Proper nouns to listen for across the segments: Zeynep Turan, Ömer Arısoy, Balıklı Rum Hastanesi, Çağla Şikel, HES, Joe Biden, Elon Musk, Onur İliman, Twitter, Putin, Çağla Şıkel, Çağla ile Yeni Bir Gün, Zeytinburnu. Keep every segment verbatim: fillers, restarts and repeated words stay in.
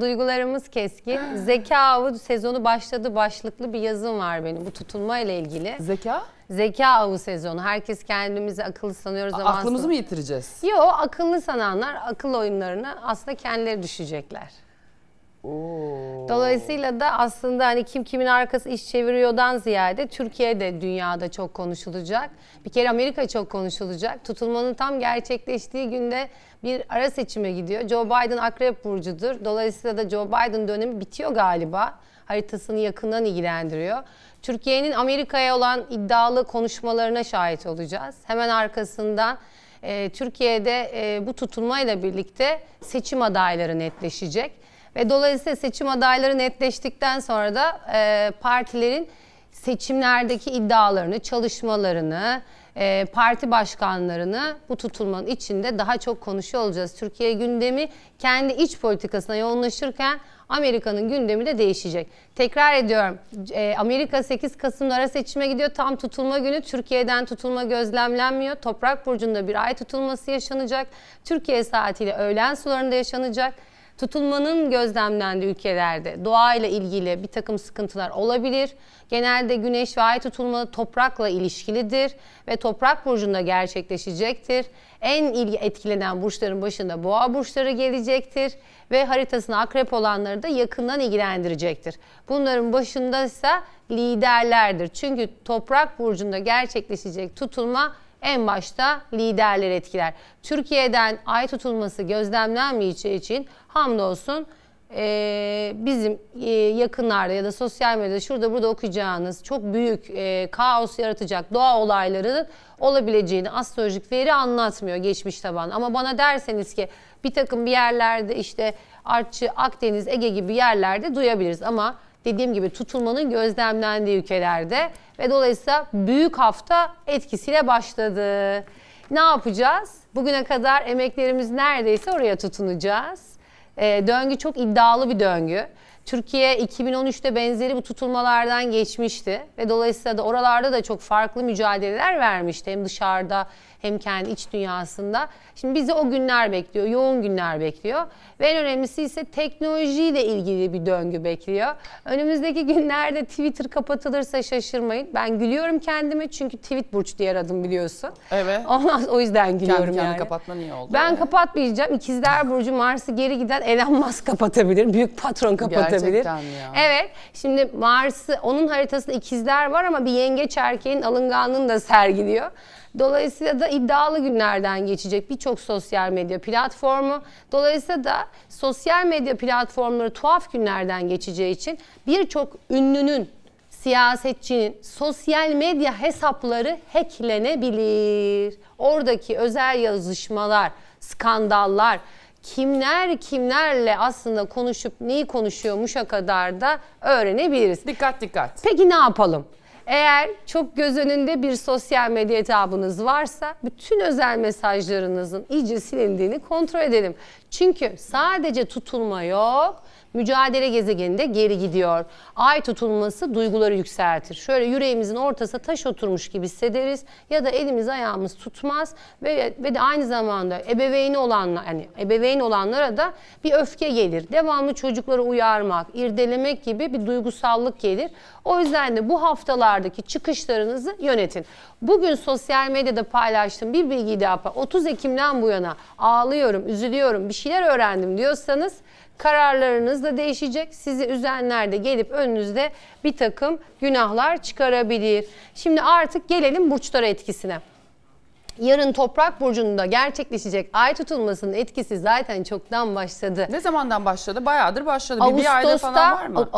Duygularımız keskin. Zeka avı sezonu başladı başlıklı bir yazım var benim bu tutunmayla ilgili. Zeka? Zeka avı sezonu. Herkes kendimizi akıllı sanıyoruz ama aklımızı aslında... mı yitireceğiz? Yok, akıllı sananlar akıl oyunlarına aslında kendileri düşecekler. Oo. Dolayısıyla da aslında hani kim kimin arkası iş çeviriyordan ziyade Türkiye'de dünyada çok konuşulacak. Bir kere Amerika çok konuşulacak. Tutulmanın tam gerçekleştiği günde bir ara seçime gidiyor. Joe Biden Akrep burcudur. Dolayısıyla da Joe Biden dönemi bitiyor galiba. Haritasını yakından ilgilendiriyor. Türkiye'nin Amerika'ya olan iddialı konuşmalarına şahit olacağız. Hemen arkasından e, Türkiye'de e, bu tutulmayla birlikte seçim adayları netleşecek. Ve dolayısıyla seçim adayları netleştikten sonra da e, partilerin seçimlerdeki iddialarını, çalışmalarını, e, parti başkanlarını bu tutulmanın içinde daha çok konuşuyor olacağız. Türkiye gündemi kendi iç politikasına yoğunlaşırken Amerika'nın gündemi de değişecek. Tekrar ediyorum, e, Amerika sekiz Kasım'da ara seçime gidiyor. Tam tutulma günü. Türkiye'den tutulma gözlemlenmiyor. Toprak burcunda bir ay tutulması yaşanacak. Türkiye saatiyle öğlen sularında yaşanacak. Tutulmanın gözlemlendiği ülkelerde doğayla ilgili bir takım sıkıntılar olabilir. Genelde güneş ve ay tutulma toprakla ilişkilidir ve toprak burcunda gerçekleşecektir. En ilgi etkilenen burçların başında boğa burçları gelecektir ve haritasına akrep olanları da yakından ilgilendirecektir. Bunların başında ise liderlerdir. Çünkü toprak burcunda gerçekleşecek tutulma en başta liderler etkiler. Türkiye'den ay tutulması gözlemlenmeyeceği için hamdolsun e, bizim e, yakınlarda ya da sosyal medyada şurada burada okuyacağınız çok büyük e, kaos yaratacak doğa olaylarının olabileceğini astrolojik veri anlatmıyor geçmiş taban. Ama bana derseniz ki bir takım bir yerlerde işte Artçı, Akdeniz, Ege gibi yerlerde duyabiliriz ama dediğim gibi tutulmanın gözlemlendiği ülkelerde ve dolayısıyla büyük hafta etkisiyle başladı. Ne yapacağız? Bugüne kadar emeklerimiz neredeyse oraya tutunacağız. Ee, döngü çok iddialı bir döngü. Türkiye iki bin on üç'te benzeri bu tutulmalardan geçmişti ve dolayısıyla da oralarda da çok farklı mücadeleler vermişti. Hem dışarıda hem kendi iç dünyasında. Şimdi bizi o günler bekliyor, yoğun günler bekliyor. Ve en önemlisi ise teknolojiyle ilgili bir döngü bekliyor. Önümüzdeki günlerde Twitter kapatılırsa şaşırmayın. Ben gülüyorum kendime çünkü tweet burç diye aradım biliyorsun. Evet. Ondan, o yüzden gülüyorum kendi yani. Kendi kapatma niye oldu? Ben yani kapatmayacağım. İkizler burcu Mars'ı geri giden Elon Musk kapatabilir. Büyük patron kapatabilir. Gerçekten ya. Evet. Şimdi Mars'ı, onun haritasında ikizler var ama bir yengeç erkeğin alınganlığını da sergiliyor. Dolayısıyla da iddialı günlerden geçecek birçok sosyal medya platformu. Dolayısıyla da sosyal medya platformları tuhaf günlerden geçeceği için birçok ünlünün, siyasetçinin sosyal medya hesapları hacklenebilir. Oradaki özel yazışmalar, skandallar, kimler kimlerle aslında konuşup neyi konuşuyormuşa kadar da öğrenebiliriz. Dikkat dikkat. Peki ne yapalım? Eğer çok göz önünde bir sosyal medya hesabınız varsa bütün özel mesajlarınızın iyice silindiğini kontrol edelim. Çünkü sadece tutulma yok, mücadele gezegeninde geri gidiyor. Ay tutulması duyguları yükseltir. Şöyle yüreğimizin ortasına taş oturmuş gibi hissederiz ya da elimiz ayağımız tutmaz ve, ve de aynı zamanda ebeveyni olanlar, yani ebeveyn olanlara da bir öfke gelir. Devamlı çocukları uyarmak, irdelemek gibi bir duygusallık gelir. O yüzden de bu haftalardaki çıkışlarınızı yönetin. Bugün sosyal medyada paylaştığım bir bilgiyi daha paylaştım. otuz Ekim'den bu yana ağlıyorum, üzülüyorum, bir şeyler öğrendim diyorsanız kararlarınız da değişecek. Sizi üzenler de gelip önünüzde bir takım günahlar çıkarabilir. Şimdi artık gelelim burçlara etkisine. Yarın Toprak burcunda gerçekleşecek ay tutulmasının etkisi zaten çoktan başladı. Ne zamandan başladı? Bayağıdır başladı. Bir, bir ayda falan var mı?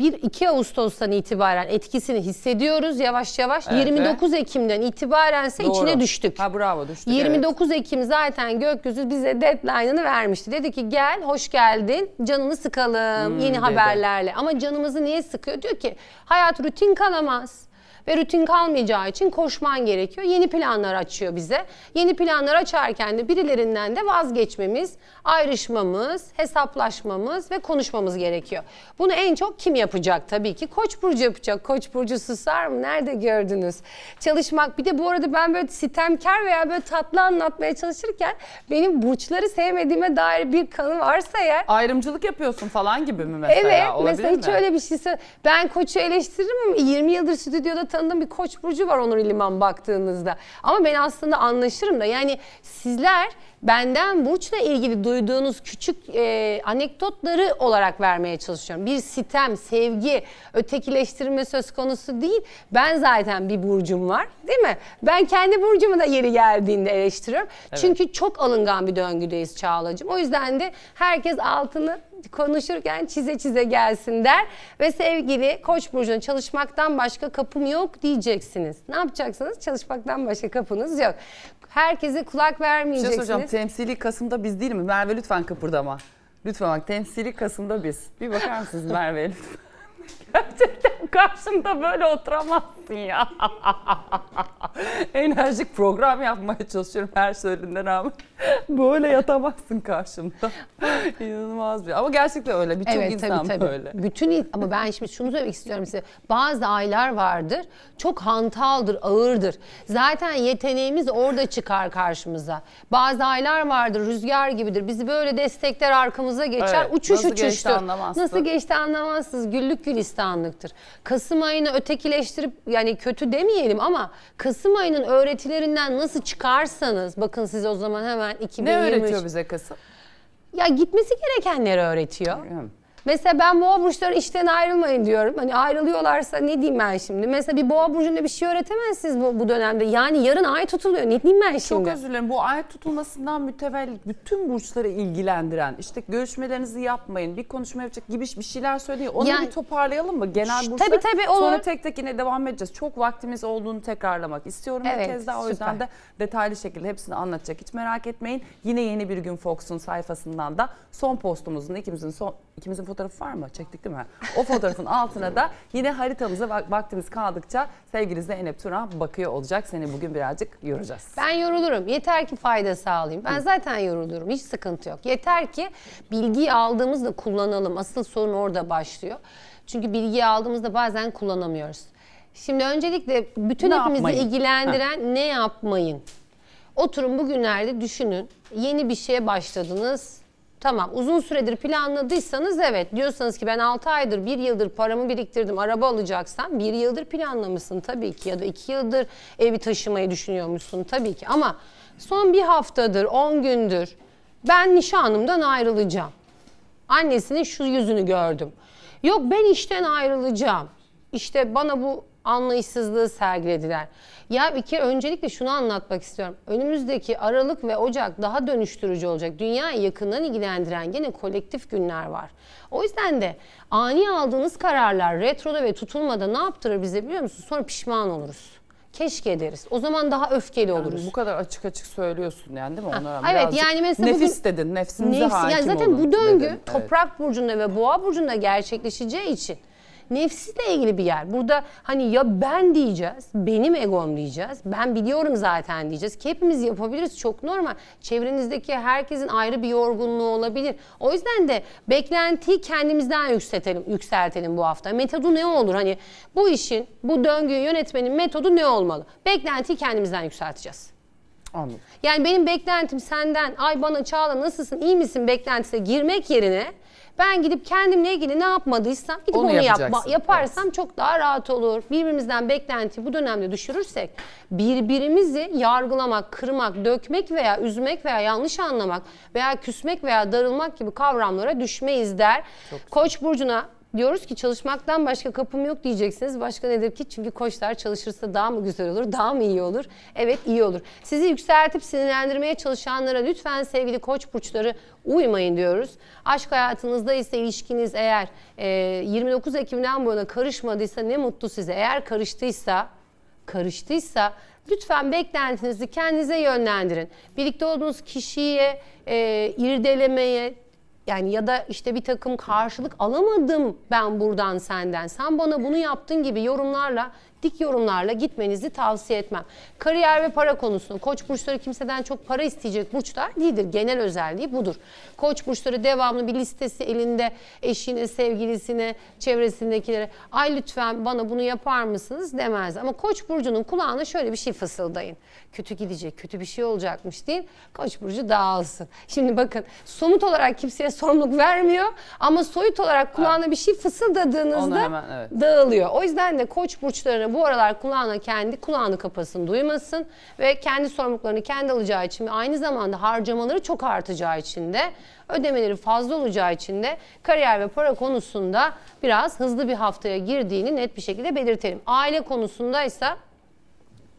bir iki Ağustos'tan itibaren etkisini hissediyoruz yavaş yavaş. Evet, yirmi dokuz Ekim'den itibaren ise içine düştük. Ha bravo düştük. yirmi dokuz Ekim zaten gökyüzü bize deadline'ını vermişti. Dedi ki gel, hoş geldin. Canını sıkalım hmm, yeni dedi. haberlerle. Ama canımızı niye sıkıyor? Diyor ki hayat rutin kalamaz. ve rutin kalmayacağı için koşman gerekiyor. Yeni planlar açıyor bize. Yeni planlar açarken de birilerinden de vazgeçmemiz, ayrışmamız, hesaplaşmamız ve konuşmamız gerekiyor. Bunu en çok kim yapacak? Tabii ki Koç burcu yapacak. Koç burcu susar mı? Nerede gördünüz? Çalışmak. Bir de bu arada ben böyle sitemkar veya böyle tatlı anlatmaya çalışırken benim burçları sevmediğime dair bir kanı varsa eğer. Ayrımcılık yapıyorsun falan gibi mi mesela? Evet. Olabilir mesela mi? Hiç öyle bir şeyse. Ben Koç'u eleştiririm ama yirmi yıldır stüdyoda tanıdığım bir Koç burcu var Onur İliman baktığınızda. Ama ben aslında anlaşırım da. Yani sizler benden burçla ilgili duyduğunuz küçük e, anekdotları olarak vermeye çalışıyorum. Bir sitem, sevgi, ötekileştirme söz konusu değil. Ben zaten bir burcum var, değil mi? Ben kendi burcumu da yeri geldiğinde eleştiriyorum. Evet. Çünkü çok alıngan bir döngüdeyiz Çağlacığım. O yüzden de herkes altını konuşurken çize çize gelsin der ve sevgili Koç burcuna çalışmaktan başka kapım yok diyeceksiniz. Ne yapacaksınız? Çalışmaktan başka kapınız yok. Herkese kulak vermeyeceksiniz. Bir şey soracağım, temsili Kasım'da biz değil mi? Merve lütfen kıpırdama. Lütfen bak, temsili Kasım'da biz. Bir bakar mısınız Merve lütfen? Gerçekten karşımda böyle oturamazsın ya. Enerjik program yapmaya çalışıyorum her söylediğine rağmen. Böyle yatamazsın karşımda. İnanılmaz bir. Ama gerçekten öyle. Birçok evet, insan tabii, tabii. böyle. Bütün ama ben şimdi şunu söylemek istiyorum size. Bazı aylar vardır. Çok hantaldır, ağırdır. Zaten yeteneğimiz orada çıkar karşımıza. Bazı aylar vardır, rüzgar gibidir. Bizi böyle destekler, arkamıza geçer. Evet, uçuş nasıl uçuştur. Geçti nasıl geçti anlamazsınız. Güllük gülistanlıktır. Kasım ayını ötekileştirip yani kötü demeyelim ama Kasım ayının öğretilerinden nasıl çıkarsanız bakın siz o zaman hemen iki bin yirmi üç. Ne öğretiyor bize Kasım? Ya gitmesi gerekenleri öğretiyor. Hmm. Mesela ben boğa burçları işten ayrılmayın diyorum. Hani ayrılıyorlarsa ne diyeyim ben şimdi? Mesela bir boğa burcunda bir şey öğretemezsiniz bu, bu dönemde. Yani yarın ay tutuluyor. Ne diyeyim ben şimdi? Çok özür dilerim. Bu ay tutulmasından mütevellit bütün burçları ilgilendiren, işte görüşmelerinizi yapmayın, bir konuşma yapacak gibi bir şeyler söyleyin. Onu yani, bir toparlayalım mı? Genel burçlar. Tabii tabii olur. Sonra tek tek yine devam edeceğiz. Çok vaktimiz olduğunu tekrarlamak istiyorum. Evet, bir kez daha. O yüzden de detaylı şekilde hepsini anlatacak. Hiç merak etmeyin. Yine Yeni Bir Gün Fox'un sayfasından da son postumuzun ikimizin son ikimizin fotoğrafı var mı? Çektik değil mi? O fotoğrafın altına da yine haritamıza vaktimiz kaldıkça sevgili Zeynep Turan bakıyor olacak. Seni bugün birazcık yoracağız. Ben yorulurum. Yeter ki fayda sağlayayım. Ben zaten yorulurum. Hiç sıkıntı yok. Yeter ki bilgiyi aldığımızda kullanalım. Asıl sorun orada başlıyor. Çünkü bilgiyi aldığımızda bazen kullanamıyoruz. Şimdi öncelikle bütün ne hepimizi yapmayın? ilgilendiren ha. ne yapmayın? Oturun bugünlerde düşünün. Yeni bir şeye başladınız. Tamam, uzun süredir planladıysanız evet, diyorsanız ki ben altı aydır, bir yıldır paramı biriktirdim, araba alacaksan bir yıldır planlamışsın tabii ki, ya da iki yıldır evi taşımayı düşünüyormuşsun tabii ki, ama son bir haftadır, on gündür ben nişanımdan ayrılacağım. Annesinin şu yüzünü gördüm. Yok ben işten ayrılacağım. İşte bana bu anlayışsızlığı sergilediler. Ya bir kere öncelikle şunu anlatmak istiyorum. Önümüzdeki Aralık ve Ocak daha dönüştürücü olacak. Dünyayı yakından ilgilendiren gene kolektif günler var. O yüzden de ani aldığınız kararlar retroda ve tutulmada ne yaptırır bize biliyor musunuz? Sonra pişman oluruz. Keşke deriz. O zaman daha öfkeli yani oluruz. Bu kadar açık açık söylüyorsun yani değil mi? Ha, evet yani mesela nefis bugün, dedin, nefsinize nefs, hakim yani zaten olun. Zaten bu döngü dedin, toprak evet. burcunda ve boğa burcunda gerçekleşeceği için nefsizle ilgili bir yer. Burada hani ya ben diyeceğiz, benim egom diyeceğiz, ben biliyorum zaten diyeceğiz ki hepimiz yapabiliriz, çok normal. Çevrenizdeki herkesin ayrı bir yorgunluğu olabilir. O yüzden de beklentiyi kendimizden yükseltelim, yükseltelim bu hafta. Metodu ne olur? Hani bu işin, bu döngüyü yönetmenin metodu ne olmalı? Beklentiyi kendimizden yükselteceğiz. Anladım. Yani benim beklentim senden, ay bana Çağla nasılsın, iyi misin beklentisine girmek yerine ben gidip kendimle ilgili ne yapmadıysam gidip onu, onu yapma, yaparsam evet. çok daha rahat olur. Birbirimizden beklentiyi bu dönemde düşürürsek birbirimizi yargılamak, kırmak, dökmek veya üzmek veya yanlış anlamak veya küsmek veya darılmak gibi kavramlara düşmeyiz der. Çok Koç burcuna diyoruz ki çalışmaktan başka kapım yok diyeceksiniz. Başka nedir ki? Çünkü koçlar çalışırsa daha mı güzel olur, daha mı iyi olur? Evet iyi olur. Sizi yükseltip sinirlendirmeye çalışanlara lütfen sevgili koç burçları uymayın diyoruz. Aşk hayatınızda ise ilişkiniz eğer e, yirmi dokuz Ekim'den bu yana karışmadıysa ne mutlu size. Eğer karıştıysa, karıştıysa lütfen beklentinizi kendinize yönlendirin. Birlikte olduğunuz kişiye, e, irdelemeye, yani ya da işte bir takım karşılık alamadım ben buradan senden, sen bana bunu yaptın gibi yorumlarla dik yorumlarla gitmenizi tavsiye etmem. Kariyer ve para konusunu, koç burçları kimseden çok para isteyecek burçlar değildir. Genel özelliği budur. Koç burçları devamlı bir listesi elinde eşine, sevgilisine, çevresindekilere ay lütfen bana bunu yapar mısınız demez. Ama koç burcunun kulağına şöyle bir şey fısıldayın. Kötü gidecek, kötü bir şey olacakmış değil. Koç burcu dağılsın. Şimdi bakın somut olarak kimseye sorumluluk vermiyor ama soyut olarak kulağına bir şey fısıldadığınızda hemen, evet, dağılıyor. O yüzden de koç burçlarını bu aralar kulağına kendi kulağını kapasın, duymasın ve kendi sorumluluklarını kendi alacağı için ve aynı zamanda harcamaları çok artacağı için de ödemeleri fazla olacağı için de kariyer ve para konusunda biraz hızlı bir haftaya girdiğini net bir şekilde belirtelim. Aile konusundaysa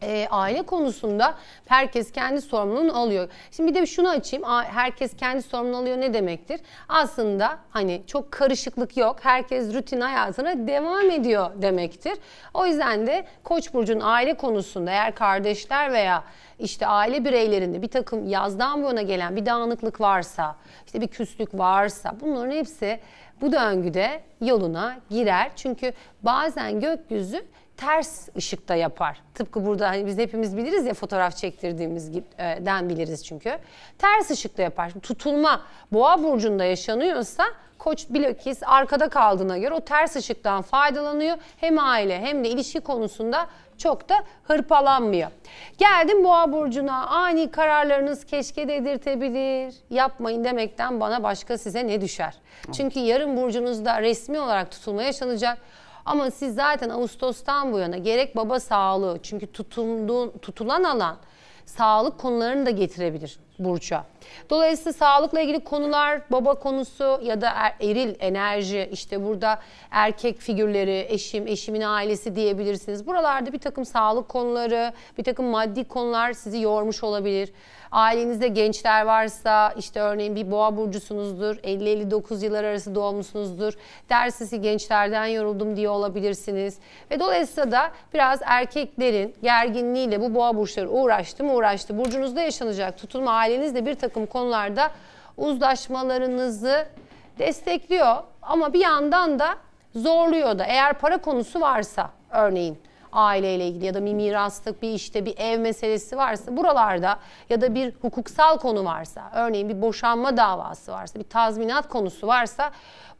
E, aile konusunda herkes kendi sorumluluğunu alıyor. Şimdi bir de şunu açayım. Herkes kendi sorumluluğunu alıyor ne demektir? Aslında hani çok karışıklık yok. Herkes rutin hayatına devam ediyor demektir. O yüzden de Koç burcunun aile konusunda eğer kardeşler veya işte aile bireylerinde bir takım yazdan bu yana gelen bir dağınıklık varsa, işte bir küslük varsa bunların hepsi bu döngüde yoluna girer. Çünkü bazen gökyüzü ters ışıkta yapar. Tıpkı burada hani biz hepimiz biliriz ya, fotoğraf çektirdiğimizden biliriz çünkü. Ters ışıkta yapar. Tutulma Boğa burcunda yaşanıyorsa Koç bilakis arkada kaldığına göre o ters ışıktan faydalanıyor. Hem aile hem de ilişki konusunda çok da hırpalanmıyor. Geldim Boğa burcuna. Ani kararlarınız keşke dedirtebilir. Yapmayın demekten bana başka size ne düşer? Çünkü yarın burcunuzda resmi olarak tutulma yaşanacak. Ama siz zaten Ağustos'tan bu yana gerek baba sağlığı, çünkü tutulduğun, tutulan alan sağlık konularını da getirebilir burça. Dolayısıyla sağlıkla ilgili konular, baba konusu ya da er, eril enerji, işte burada erkek figürleri, eşim, eşimin ailesi diyebilirsiniz. Buralarda bir takım sağlık konuları, bir takım maddi konular sizi yormuş olabilir. Ailenizde gençler varsa, işte örneğin bir boğa burcusunuzdur, elli elli dokuz yıllar arası doğmuşsunuzdur. Dersisi gençlerden yoruldum diye olabilirsiniz. Ve dolayısıyla da biraz erkeklerin gerginliğiyle bu boğa burçları uğraştı mı uğraştı. Burcunuzda yaşanacak tutulma ailenizle bir takım konularda uzlaşmalarınızı destekliyor ama bir yandan da zorluyor da. Eğer para konusu varsa örneğin aileyle ilgili ya da bir miraslık, bir işte bir ev meselesi varsa buralarda ya da bir hukuksal konu varsa, örneğin bir boşanma davası varsa, bir tazminat konusu varsa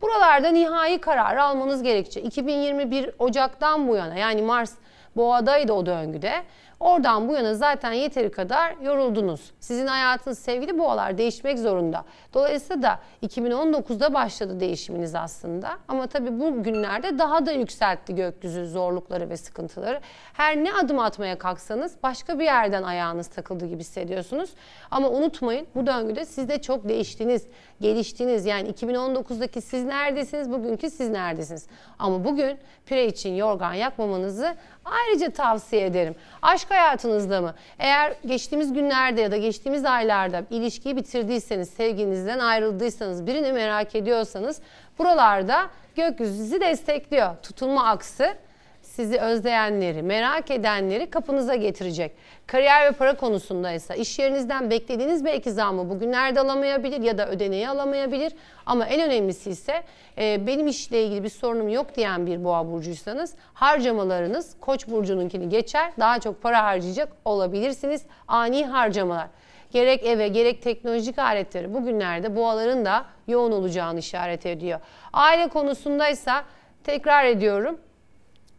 buralarda nihai kararı almanız gerekecek. iki bin yirmi bir Ocak'tan bu yana, yani Mars Boğa'daydı o döngüde. Oradan bu yana zaten yeteri kadar yoruldunuz. Sizin hayatınız sevgili boğalar değişmek zorunda. Dolayısıyla da iki bin on dokuzda başladı değişiminiz aslında. Ama tabii bu günlerde daha da yükseltti gökyüzü zorlukları ve sıkıntıları. Her ne adım atmaya kalksanız başka bir yerden ayağınız takıldı gibi hissediyorsunuz. Ama unutmayın bu döngüde siz de çok değiştiniz, geliştiniz. Yani iki bin on dokuzdaki siz neredesiniz, bugünkü siz neredesiniz? Ama bugün pire için yorgan yakmamanızı ayrıca tavsiye ederim. Aşk hayatınızda mı? Eğer geçtiğimiz günlerde ya da geçtiğimiz aylarda ilişkiyi bitirdiyseniz, sevginizden ayrıldıysanız, birini merak ediyorsanız buralarda gökyüzü sizi destekliyor. Tutulma aksı sizi özleyenleri, merak edenleri kapınıza getirecek. Kariyer ve para konusunda ise iş yerinizden beklediğiniz belki zammı bugünlerde alamayabilir ya da ödeneği alamayabilir. Ama en önemlisi ise e, benim işle ilgili bir sorunum yok diyen bir boğa burcuysanız harcamalarınız Koç burcununkini geçer. Daha çok para harcayacak olabilirsiniz. Ani harcamalar. Gerek eve gerek teknolojik aletleri bugünlerde boğaların da yoğun olacağını işaret ediyor. Aile konusundaysa tekrar ediyorum.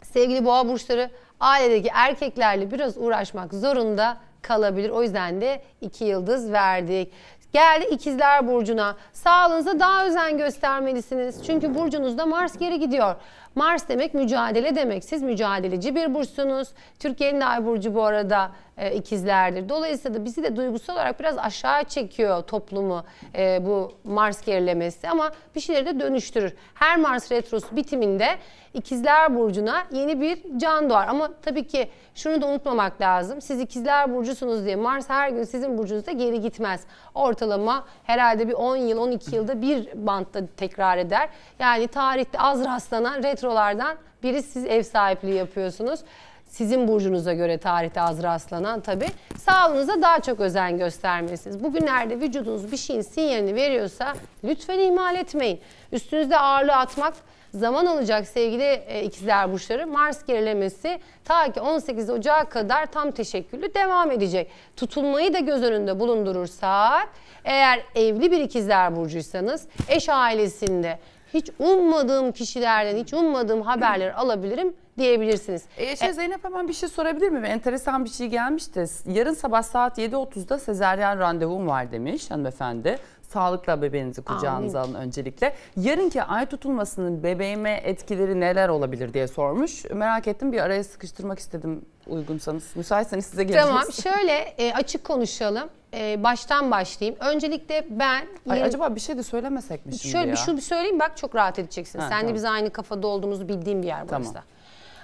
Sevgili boğa burçları ailedeki erkeklerle biraz uğraşmak zorunda kalabilir. O yüzden de iki yıldız verdik. Geldi ikizler burcuna. Sağlığınıza daha özen göstermelisiniz. Çünkü burcunuzda Mars geri gidiyor. Mars demek mücadele demek. Siz mücadeleci bir burçsunuz. Türkiye'nin de ay burcu bu arada e, ikizlerdir. Dolayısıyla da bizi de duygusal olarak biraz aşağı çekiyor toplumu e, bu Mars gerilemesi. Ama bir şeyleri de dönüştürür. Her Mars retrosu bitiminde ikizler burcuna yeni bir can doğar. Ama tabii ki şunu da unutmamak lazım. Siz ikizler burcusunuz diye Mars her gün sizin burcunuzda geri gitmez. Ortalama herhalde bir on yıl on iki yılda bir bantta tekrar eder. Yani tarihte az rastlanan retro Buralardan biri siz ev sahipliği yapıyorsunuz. sizin burcunuza göre tarihte az rastlanan tabii, sağlığınıza daha çok özen göstermelisiniz. Bugünlerde vücudunuz bir şeyin sinyalini veriyorsa lütfen ihmal etmeyin. Üstünüzde ağırlığı atmak zaman alacak sevgili ikizler burçları. Mars gerilemesi ta ki on sekiz Ocağı kadar tam teşekküllü devam edecek. Tutulmayı da göz önünde bulundurursak, eğer evli bir ikizler burcuysanız eş ailesinde hiç ummadığım kişilerden, hiç ummadığım haberleri alabilirim diyebilirsiniz. E, şey, Zeynep hemen bir şey sorabilir miyim? Enteresan bir şey gelmişti. Yarın sabah saat yedi otuzda sezaryen randevum var demiş hanımefendi. Sağlıkla bebeğinizi kucağınıza alın öncelikle. Yarınki ay tutulmasının bebeğime etkileri neler olabilir diye sormuş. Merak ettim, bir araya sıkıştırmak istedim uygunsanız. Müsaitseniz size geleceğiz. Tamam, şöyle e, açık konuşalım. E, baştan başlayayım. Öncelikle ben... Ay, acaba bir şey de söylemesek mi şimdi şöyle ya? Şöyle bir şey bir söyleyeyim, bak çok rahat edeceksin. Ha, sen tamam. de biz aynı kafada olduğumuzu bildiğim bir yer burası. Tamam.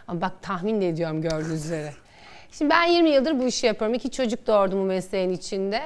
Ama bak tahmin de ediyorum gördüğünüz üzere. Şimdi ben yirmi yıldır bu işi yapıyorum. İki çocuk doğurdum bu mesleğin içinde.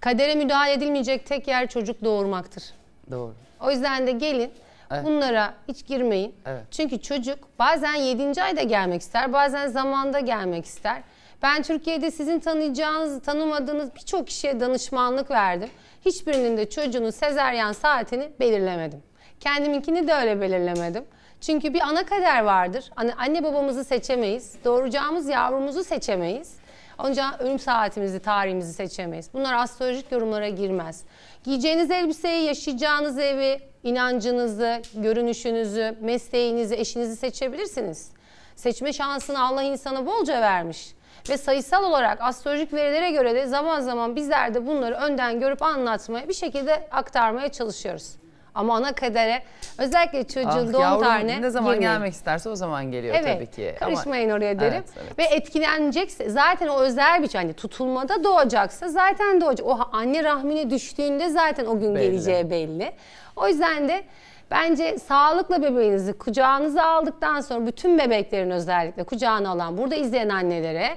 Kadere müdahale edilmeyecek tek yer çocuk doğurmaktır. Doğru. O yüzden de gelin, evet, bunlara hiç girmeyin. Evet. Çünkü çocuk bazen yedinci ayda gelmek ister, bazen zamanda gelmek ister. Ben Türkiye'de sizin tanıyacağınız, tanımadığınız birçok kişiye danışmanlık verdim. Hiçbirinin de çocuğunun sezaryen saatini belirlemedim. Kendiminkini de öyle belirlemedim. Çünkü bir ana kader vardır. Anne, anne babamızı seçemeyiz, doğuracağımız yavrumuzu seçemeyiz. Onca ölüm saatimizi, tarihimizi seçemeyiz. Bunlar astrolojik yorumlara girmez. Giyeceğiniz elbiseyi, yaşayacağınız evi, inancınızı, görünüşünüzü, mesleğinizi, eşinizi seçebilirsiniz. Seçme şansını Allah insana bolca vermiş. Ve sayısal olarak astrolojik verilere göre de zaman zaman bizler de bunları önden görüp anlatmaya, bir şekilde aktarmaya çalışıyoruz. Ama ana kadere, özellikle çocuğun ah, doğum tarihine ne zaman girmiyor. Gelmek isterse o zaman geliyor, evet, tabii ki. Karışmayın ama, oraya derim. Evet, evet. Ve etkilenecekse zaten o özel bir şey. Hani tutulmada doğacaksa zaten doğacak. O anne rahmine düştüğünde zaten o gün belli. Geleceği belli. O yüzden de bence sağlıkla bebeğinizi kucağınıza aldıktan sonra bütün bebeklerin özellikle kucağına alan burada izleyen annelere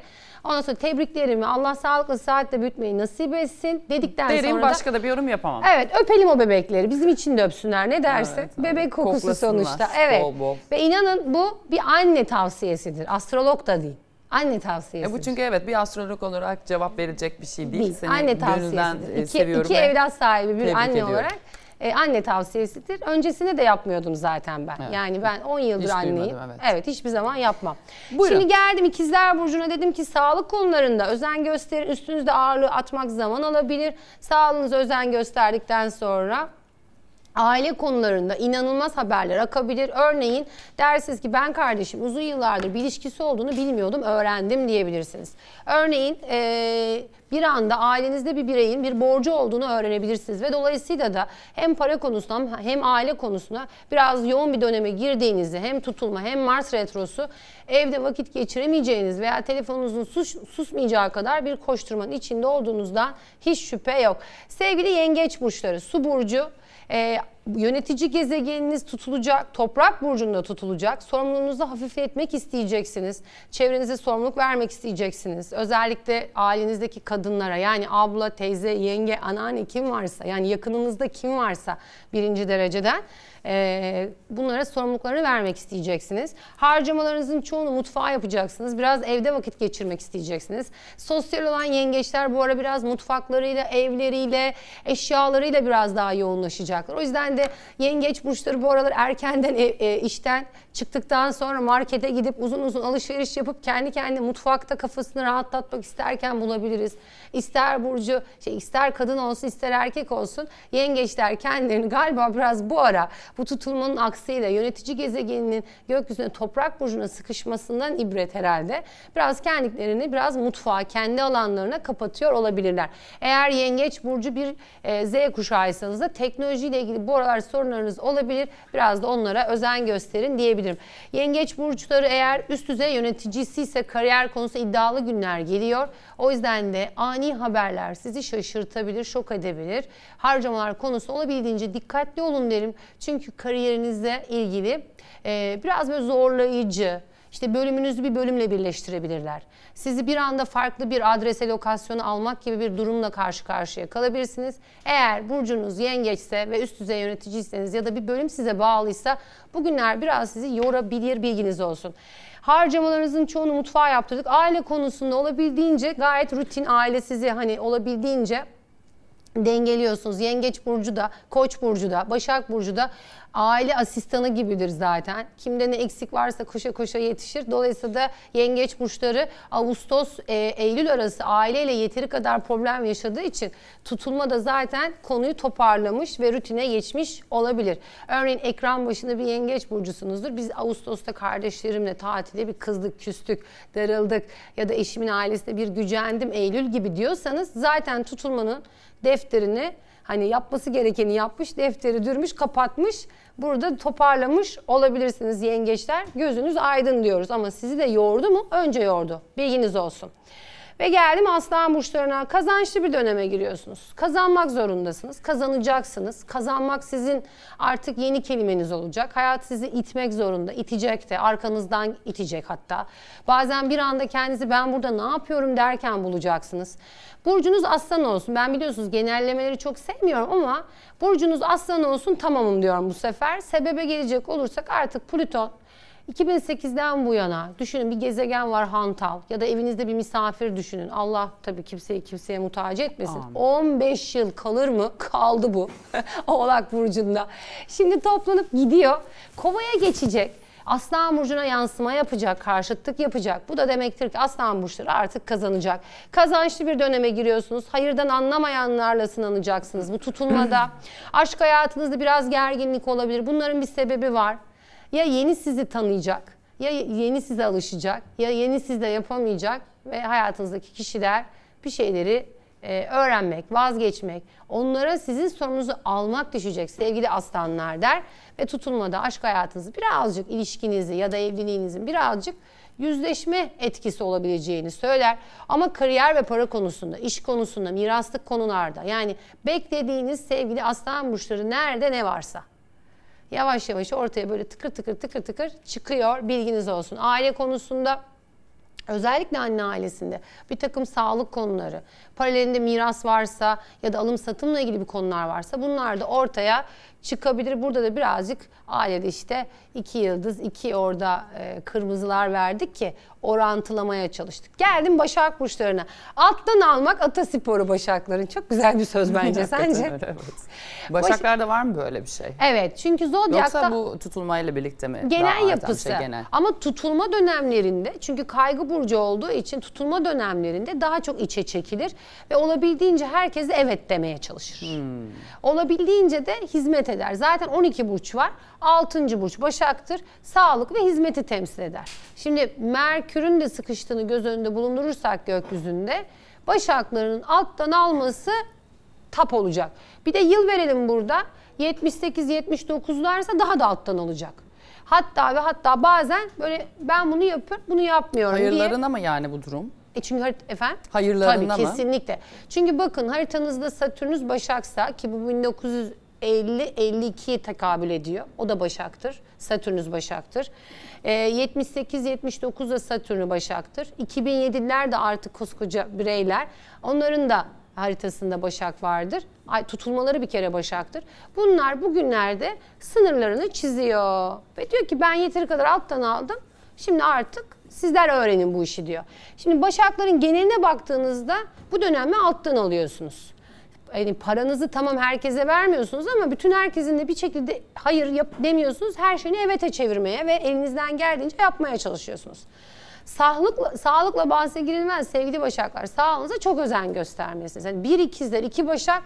ondan sonra tebriklerimi, Allah sağlıklı saatte büyütmeyi nasip etsin dedikten Derin, sonra da... başka da bir yorum yapamam. Evet, öpelim o bebekleri. Bizim için de öpsünler, ne dersin? Evet, bebek kokusu sonuçta. Evet. Bol bol. Ve inanın bu bir anne tavsiyesidir. Astrolog da değil. Anne tavsiyesi. E bu çünkü evet bir astrolog olarak cevap verilecek bir şey değil. Değil. Seni anne tavsiyesidir. İki, seviyorum iki evlat sahibi bir anne ediyorum. Olarak e, anne tavsiyesidir. Öncesinde de yapmıyordum zaten ben. Evet. Yani ben on yıldır hiç anneyim. Duymadım, evet. Evet, hiçbir zaman yapmam. Buyurun. Şimdi geldim ikizler burcuna, dedim ki sağlık konularında özen gösterin. Üstünüzde ağırlığı atmak zaman alabilir. Sağlığınıza özen gösterdikten sonra... Aile konularında inanılmaz haberler akabilir. Örneğin dersiniz ki ben kardeşim uzun yıllardır bir ilişkisi olduğunu bilmiyordum, öğrendim diyebilirsiniz. Örneğin ee, bir anda ailenizde bir bireyin bir borcu olduğunu öğrenebilirsiniz. Ve dolayısıyla da hem para konusunda hem aile konusunda biraz yoğun bir döneme girdiğinizi, hem tutulma hem Mars retrosu, evde vakit geçiremeyeceğiniz veya telefonunuzun sus, susmayacağı kadar bir koşturmanın içinde olduğunuzdan hiç şüphe yok. Sevgili yengeç burçları, su burcu. Ee, yönetici gezegeniniz tutulacak, toprak burcunda tutulacak, sorumluluğunuzu hafifletmek isteyeceksiniz, çevrenize sorumluluk vermek isteyeceksiniz, özellikle ailenizdeki kadınlara, yani abla, teyze, yenge, anneanne kim varsa, yani yakınınızda kim varsa birinci dereceden e, bunlara sorumluluklarını vermek isteyeceksiniz. Harcamalarınızın çoğunu mutfağa yapacaksınız, biraz evde vakit geçirmek isteyeceksiniz. Sosyal olan yengeçler bu ara biraz mutfaklarıyla, evleriyle, eşyalarıyla biraz daha yoğunlaşacaklar. O yüzden de yengeç burçları bu aralar erkenden e, e, işten çıktıktan sonra markete gidip uzun uzun alışveriş yapıp kendi kendine mutfakta kafasını rahatlatmak isterken bulabiliriz. İster burcu şey, ister kadın olsun ister erkek olsun, yengeçler kendilerini galiba biraz bu ara bu tutulmanın aksıyla yönetici gezegeninin gökyüzüne toprak burcuna sıkışmasından ibret herhalde biraz kendilerini biraz mutfağa, kendi alanlarına kapatıyor olabilirler. Eğer yengeç burcu bir e, Z kuşağıysanız da teknolojiyle ilgili bu oralar sorunlarınız olabilir. Biraz da onlara özen gösterin diyebilirim. Yengeç burçları eğer üst düzey yöneticisi ise kariyer konusu iddialı günler geliyor. O yüzden de ani haberler sizi şaşırtabilir, şok edebilir. Harcamalar konusu olabildiğince dikkatli olun derim. Çünkü kariyerinizle ilgili biraz böyle zorlayıcı, İşte bölümünüzü bir bölümle birleştirebilirler. Sizi bir anda farklı bir adrese, lokasyonu almak gibi bir durumla karşı karşıya kalabilirsiniz. Eğer burcunuz yengeçse ve üst düzey yöneticiyseniz ya da bir bölüm size bağlıysa bugünler biraz sizi yorabilir, bilginiz olsun. Harcamalarınızın çoğunu mutfağa yaptırdık. Aile konusunda olabildiğince gayet rutin, aile sizi hani olabildiğince dengeliyorsunuz. Yengeç burcu da, Koç burcu da, Başak burcu da aile asistanı gibidir zaten. Kimde ne eksik varsa koşa koşa yetişir. Dolayısıyla da yengeç burçları Ağustos, e, Eylül arası aileyle yeteri kadar problem yaşadığı için tutulma da zaten konuyu toparlamış ve rutine geçmiş olabilir. Örneğin ekran başında bir yengeç burcusunuzdur. Biz Ağustos'ta kardeşlerimle tatilde bir kızdık, küstük, darıldık ya da eşimin ailesine bir gücendim Eylül gibi diyorsanız zaten tutulmanın defterini, hani yapması gerekeni yapmış, defteri dürmüş, kapatmış, burada toparlamış olabilirsiniz yengeçler. Gözünüz aydın diyoruz ama sizi de yordu mu? Önce yordu. Bilginiz olsun. Ve geldim aslan burçlarına. Kazançlı bir döneme giriyorsunuz. Kazanmak zorundasınız. Kazanacaksınız. Kazanmak sizin artık yeni kelimeniz olacak. Hayat sizi itmek zorunda. İtecek de. Arkanızdan itecek hatta. Bazen bir anda kendinizi ben burada ne yapıyorum derken bulacaksınız. Burcunuz aslan olsun. Ben biliyorsunuz genellemeleri çok sevmiyorum ama burcunuz aslan olsun, tamamım diyorum bu sefer. Sebebe gelecek olursak artık Plüton iki bin sekizden bu yana, düşünün bir gezegen var hantal ya da evinizde bir misafir düşünün. Allah tabii kimseyi kimseye muhtaç etmesin. Amin. on beş yıl kalır mı? Kaldı bu Oğlak burcunda. Şimdi toplanıp gidiyor. Kovaya geçecek. Aslan burcuna yansıma yapacak, karşıtlık yapacak. Bu da demektir ki aslan burçları artık kazanacak. Kazançlı bir döneme giriyorsunuz. Hayırdan anlamayanlarla sınanacaksınız bu tutulmada. Aşk hayatınızda biraz gerginlik olabilir. Bunların bir sebebi var. Ya yeni sizi tanıyacak, ya yeni size alışacak, ya yeni size yapamayacak ve hayatınızdaki kişiler bir şeyleri e, öğrenmek, vazgeçmek, onlara sizin sorununuzu almak düşecek sevgili aslanlar der. Ve tutulmada aşk hayatınızı birazcık, ilişkinizi ya da evliliğinizin birazcık yüzleşme etkisi olabileceğini söyler. Ama kariyer ve para konusunda, iş konusunda, miraslık konularda, yani beklediğiniz sevgili aslan burçları nerede ne varsa yavaş yavaş ortaya böyle tıkır tıkır tıkır tıkır çıkıyor, bilginiz olsun. Aile konusunda, özellikle anne ailesinde bir takım sağlık konuları, paralelinde miras varsa ya da alım satımla ilgili bir konular varsa bunlar da ortaya çıkabilir. Burada da birazcık ailede işte iki yıldız, iki orada e, kırmızılar verdik ki orantılamaya çalıştık. Geldim Başak burçlarına. Alttan almak atasporu Başakların. Çok güzel bir söz bence. Sence? Öyle, evet. Başaklarda var mı böyle bir şey? Evet, çünkü zodyakta... Yoksa bu tutulmayla birlikte mi? Genel yapısı. Şey, genel. Ama tutulma dönemlerinde, çünkü kaygı burcu olduğu için tutulma dönemlerinde daha çok içe çekilir ve olabildiğince herkese evet demeye çalışır. Hmm. Olabildiğince de hizmet eder. Zaten on iki burç var. altıncı burç Başak'tır. Sağlık ve hizmeti temsil eder. Şimdi Merkür'ün de sıkıştığını göz önünde bulundurursak gökyüzünde Başakların alttan alması tap olacak. Bir de yıl verelim burada. yetmiş sekiz yetmiş dokuzlarsa daha da alttan alacak. Hatta ve hatta bazen böyle ben bunu yapıyorum, bunu yapmıyorum diye. Hayırlarına mı yani bu durum? E çünkü efendim? Hayırlarına Tabii, mı? Kesinlikle. Çünkü bakın haritanızda Satürn'ünüz Başak'sa ki bu bin dokuz yüz elli elli ikiye tekabül ediyor. O da Başak'tır. Satürn'ünüz Başak'tır. E, yetmiş sekiz yetmiş dokuzda Satürn'ü Başak'tır. iki bin yediler de artık koskoca bireyler. Onların da haritasında Başak vardır. Ay, tutulmaları bir kere Başak'tır. Bunlar bugünlerde sınırlarını çiziyor. Ve diyor ki ben yeteri kadar alttan aldım. Şimdi artık sizler öğrenin bu işi diyor. Şimdi Başakların geneline baktığınızda bu dönemi alttan alıyorsunuz. Yani paranızı tamam herkese vermiyorsunuz ama bütün herkesin de bir şekilde hayır yap demiyorsunuz. Her şeyini evete çevirmeye ve elinizden geldiğince yapmaya çalışıyorsunuz. Sağlıkla, sağlıkla bahse girilmez sevgili Başaklar. Sağlığınıza çok özen göstermelisiniz. Yani bir ikizler, iki Başak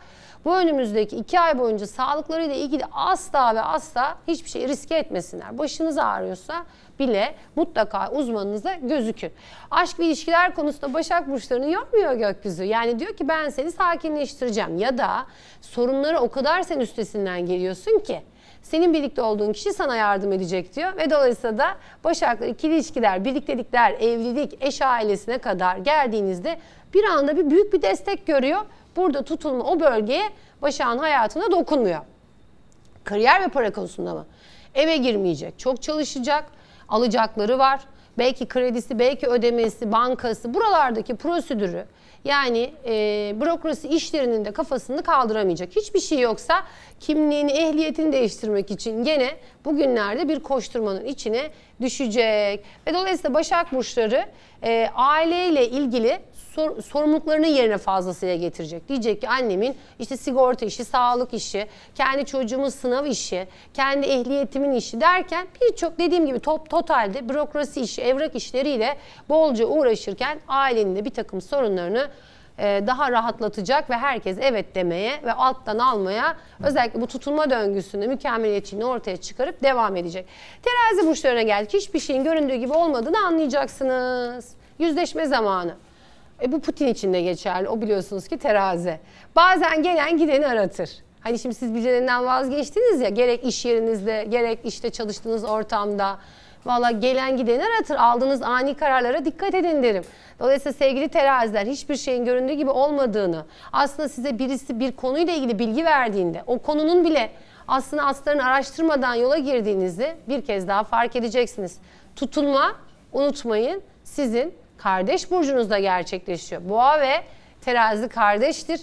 bu önümüzdeki iki ay boyunca sağlıklarıyla ilgili asla ve asla hiçbir şey riske etmesinler. Başınız ağrıyorsa bile mutlaka uzmanınıza gözükün. Aşk ve ilişkiler konusunda Başak burçlarını yormuyor gökyüzü. Yani diyor ki ben seni sakinleştireceğim ya da sorunları o kadar sen üstesinden geliyorsun ki senin birlikte olduğun kişi sana yardım edecek diyor. Ve dolayısıyla da Başaklar ikili ilişkiler, birliktelikler, evlilik, eş ailesine kadar geldiğinizde bir anda bir büyük bir destek görüyor. Burada tutulma o bölgeye Başak'ın hayatına dokunmuyor. Kariyer ve para konusunda mı? Eve girmeyecek, çok çalışacak, alacakları var. belki kredisi, belki ödemesi, bankası, buralardaki prosedürü, yani e, bürokrasi işlerinin de kafasını kaldıramayacak. Hiçbir şey yoksa kimliğini, ehliyetini değiştirmek için gene bugünlerde bir koşturmanın içine düşecek. Ve dolayısıyla Başak Burçları e, aileyle ilgili sor, sorumluluklarını yerine fazlasıyla getirecek. Diyecek ki annemin işte sigorta işi, sağlık işi, kendi çocuğumun sınav işi, kendi ehliyetimin işi derken birçok dediğim gibi top, totalde bürokrasi işi, evrak işleriyle bolca uğraşırken ailenin de bir takım sorunlarını daha rahatlatacak ve herkes evet demeye ve alttan almaya, özellikle bu tutulma döngüsünü, mükemmeliyetçiliğini ortaya çıkarıp devam edecek. Terazi burçlarına geldik. Hiçbir şeyin göründüğü gibi olmadığını anlayacaksınız. Yüzleşme zamanı. E bu Putin için de geçerli. O biliyorsunuz ki terazi. Bazen gelen gideni aratır. Hani şimdi siz birilerinden vazgeçtiniz ya, gerek iş yerinizde, gerek işte çalıştığınız ortamda. Valla gelen gideni aratır. Aldığınız ani kararlara dikkat edin derim. Dolayısıyla sevgili teraziler, hiçbir şeyin göründüğü gibi olmadığını, aslında size birisi bir konuyla ilgili bilgi verdiğinde, o konunun bile aslında aslarını araştırmadan yola girdiğinizi bir kez daha fark edeceksiniz. Tutulma, unutmayın, sizin kardeş burcunuzda gerçekleşiyor. Boğa ve terazi kardeştir.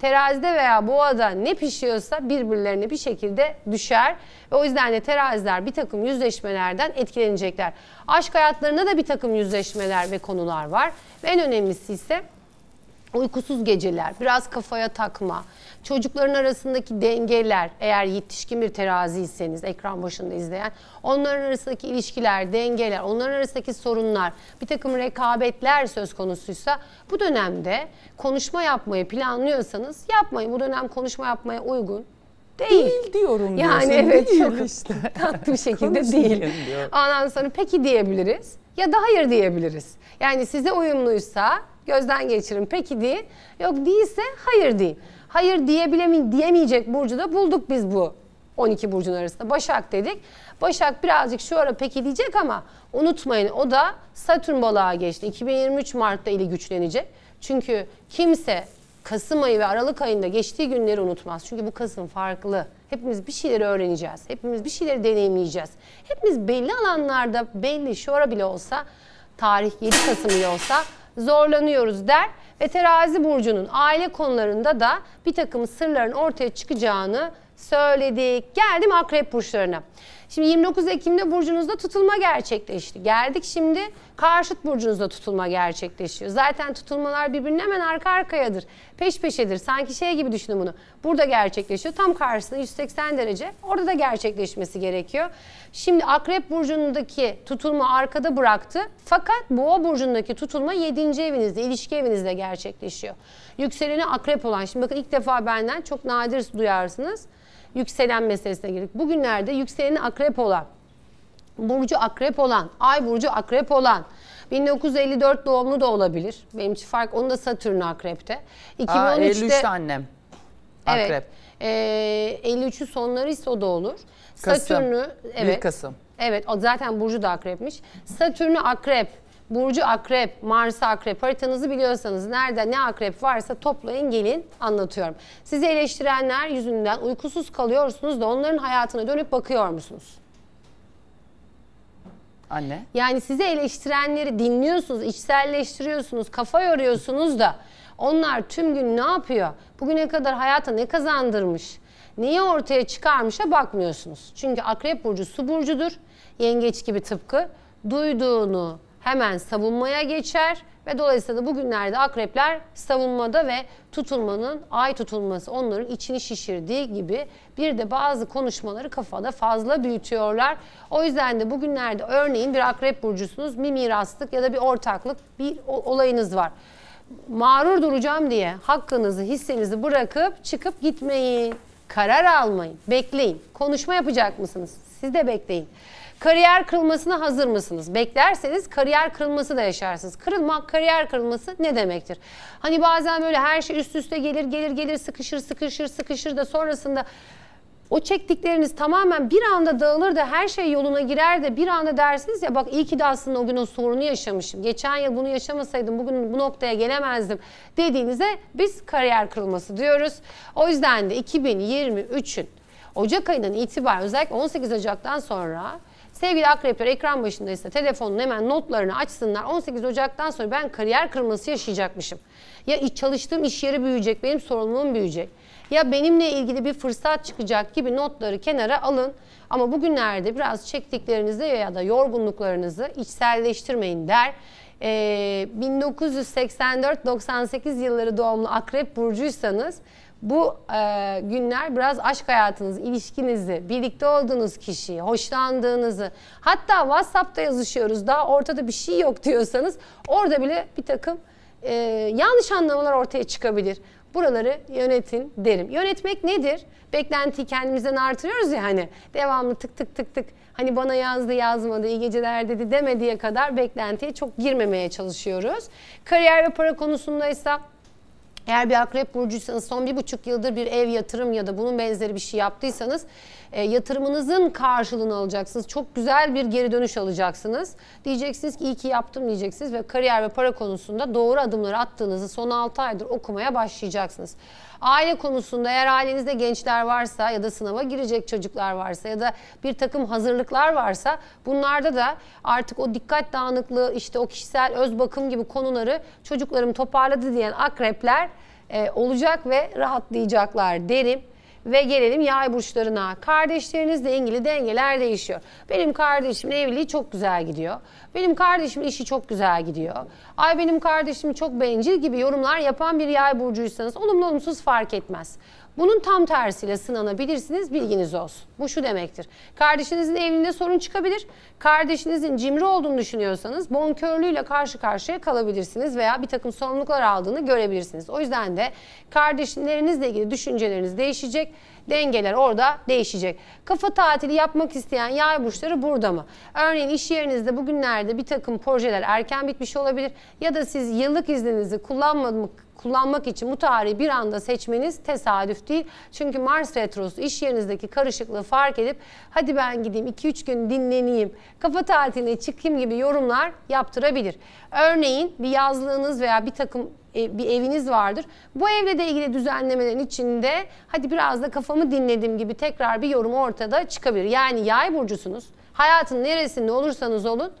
Terazide veya boğada ne pişiyorsa birbirlerine bir şekilde düşer. Ve o yüzden de teraziler bir takım yüzleşmelerden etkilenecekler. Aşk hayatlarında da bir takım yüzleşmeler ve konular var. Ve en önemlisi ise uykusuz geceler, biraz kafaya takma, çocukların arasındaki dengeler, eğer yetişkin bir teraziyseniz ekran başında izleyen, onların arasındaki ilişkiler, dengeler, onların arasındaki sorunlar, bir takım rekabetler söz konusuysa bu dönemde konuşma yapmayı planlıyorsanız yapmayın. Bu dönem konuşma yapmaya uygun değil, değil diyorum. Yani diyorsun, evet, çok işte tatlı bir şekilde değil. Diyor. Ondan sonra peki diyebiliriz ya da hayır diyebiliriz. Yani size uyumluysa gözden geçirin peki deyin, yok değilse hayır deyin. Hayır diyebilemi diyemeyecek burcu da bulduk biz bu on iki burcun arasında. Başak dedik. Başak birazcık şu ara peki diyecek ama unutmayın o da Satürn balığa geçti. iki bin yirmi üç Mart'ta ili güçlenecek. Çünkü kimse Kasım ayı ve Aralık ayında geçtiği günleri unutmaz. Çünkü bu Kasım farklı. Hepimiz bir şeyleri öğreneceğiz. Hepimiz bir şeyleri deneyimleyeceğiz. Hepimiz belli alanlarda, belli şu ara bile olsa, tarih yedi Kasım bile olsa zorlanıyoruz der. Ve terazi burcunun aile konularında da bir takım sırların ortaya çıkacağını söyledik. Geldim akrep burçlarına. Şimdi yirmi dokuz Ekim'de burcunuzda tutulma gerçekleşti. Geldik şimdi karşıt burcunuzda tutulma gerçekleşiyor. Zaten tutulmalar birbirinin hemen arka arkayadır. Peş peşedir. Sanki şey gibi düşünün bunu. Burada gerçekleşiyor. Tam karşısında yüz seksen derece. Orada da gerçekleşmesi gerekiyor. Şimdi akrep burcundaki tutulma arkada bıraktı. Fakat boğa burcundaki tutulma yedinci evinizde, ilişki evinizde gerçekleşiyor. Yükseleni akrep olan. Şimdi bakın ilk defa benden çok nadir duyarsınız. Yükselen meselesine girdik. Bugünlerde yükseleni akrep olan, burcu akrep olan, ay burcu akrep olan, bin dokuz yüz elli dört doğumlu da olabilir. Benim için fark, onu da Satürn akrepte. iki bin on üçte annem akrep. Evet, e, elli üçü sonları ise o da olur. Satürn'ü, evet, bir Kasım. Evet, zaten burcu da akrepmiş. Satürn'ü akrep, burcu akrep, Mars'ı akrep, haritanızı biliyorsanız nerede ne akrep varsa toplayın gelin anlatıyorum. Sizi eleştirenler yüzünden uykusuz kalıyorsunuz da onların hayatına dönüp bakıyor musunuz? Anne. Yani sizi eleştirenleri dinliyorsunuz, içselleştiriyorsunuz, kafa yoruyorsunuz da onlar tüm gün ne yapıyor? Bugüne kadar hayata ne kazandırmış? Neyi ortaya çıkarmışa bakmıyorsunuz. Çünkü akrep burcu su burcudur. Yengeç gibi tıpkı duyduğunu hemen savunmaya geçer ve dolayısıyla da bugünlerde akrepler savunmada ve tutulmanın, ay tutulması onların içini şişirdiği gibi bir de bazı konuşmaları kafada fazla büyütüyorlar. O yüzden de bugünlerde örneğin bir akrep burcusunuz, bir miraslık ya da bir ortaklık bir olayınız var. Mağrur duracağım diye hakkınızı, hissenizi bırakıp çıkıp gitmeyin. Karar almayın, bekleyin. Konuşma yapacak mısınız? Siz de bekleyin. Kariyer kırılmasına hazır mısınız? Beklerseniz kariyer kırılması da yaşarsınız. Kırılmak, kariyer kırılması ne demektir? Hani bazen böyle her şey üst üste gelir, gelir, gelir, sıkışır, sıkışır, sıkışır da sonrasında o çektikleriniz tamamen bir anda dağılır da her şey yoluna girer de bir anda dersiniz ya, bak iyi ki de aslında o gün o sorunu yaşamışım. Geçen yıl bunu yaşamasaydım bugün bu noktaya gelemezdim dediğinize biz kariyer kırılması diyoruz. O yüzden de iki bin yirmi üçün Ocak ayından itibaren özellikle on sekiz Ocak'tan sonra Sevgili akrepler, ekran başındaysa telefonun hemen notlarını açsınlar. on sekiz Ocak'tan sonra ben kariyer kırılması yaşayacakmışım. Ya çalıştığım iş yeri büyüyecek, benim sorumluluğum büyüyecek. Ya benimle ilgili bir fırsat çıkacak gibi notları kenara alın. Ama bugünlerde biraz çektiklerinizi ya da yorgunluklarınızı içselleştirmeyin der. Ee, bin dokuz yüz seksen dört doksan sekiz yılları doğumlu Akrep burcuysanız bu e, günler biraz aşk hayatınız, ilişkinizi, birlikte olduğunuz kişiyi, hoşlandığınızı, hatta WhatsApp'ta yazışıyoruz daha ortada bir şey yok diyorsanız orada bile bir takım e, yanlış anlamalar ortaya çıkabilir. Buraları yönetin derim. Yönetmek nedir? Beklentiyi kendimizden artırıyoruz ya hani. Devamlı tık tık tık tık. Hani bana yazdı yazmadı, iyi geceler dedi demediye kadar beklentiye çok girmemeye çalışıyoruz. Kariyer ve para konusundaysa eğer bir akrep burcuysanız son bir buçuk yıldır bir ev yatırım ya da bunun benzeri bir şey yaptıysanız e, yatırımınızın karşılığını alacaksınız. Çok güzel bir geri dönüş alacaksınız. Diyeceksiniz ki iyi ki yaptım diyeceksiniz ve kariyer ve para konusunda doğru adımları attığınızı son altı aydır okumaya başlayacaksınız. Aile konusunda eğer ailenizde gençler varsa ya da sınava girecek çocuklar varsa ya da bir takım hazırlıklar varsa bunlarda da artık o dikkat dağınıklığı, işte o kişisel öz bakım gibi konuları çocuklarım toparladı diyen akrepler e, olacak ve rahatlayacaklar derim. Ve gelelim yay burçlarına. Kardeşlerinizle ilgili dengeler değişiyor. Benim kardeşimin evliliği çok güzel gidiyor. Benim kardeşimin işi çok güzel gidiyor. Ay benim kardeşim çok bencil gibi yorumlar yapan bir yay burcuysanız olumlu olumsuz fark etmez. Bunun tam tersiyle sınanabilirsiniz, bilginiz olsun. Bu şu demektir. Kardeşinizin evliliğinde sorun çıkabilir. Kardeşinizin cimri olduğunu düşünüyorsanız bonkörlüğüyle karşı karşıya kalabilirsiniz veya bir takım sorumluluklar aldığını görebilirsiniz. O yüzden de kardeşlerinizle ilgili düşünceleriniz değişecek. Dengeler orada değişecek. Kafa tatili yapmak isteyen yay burçları burada mı? Örneğin iş yerinizde bugünlerde bir takım projeler erken bitmiş olabilir ya da siz yıllık izninizi kullanmamak, kullanmak için bu tarihi bir anda seçmeniz tesadüf değil. Çünkü Mars retrosu iş yerinizdeki karışıklığı fark edip hadi ben gideyim iki üç gün dinleneyim, kafa tatiline çıkayım gibi yorumlar yaptırabilir. Örneğin bir yazlığınız veya bir takım bir eviniz vardır. Bu evle de ilgili düzenlemelerin içinde hadi biraz da kafamı dinledim gibi tekrar bir yorum ortada çıkabilir. Yani yay burcusunuz. Hayatın neresinde olursanız olun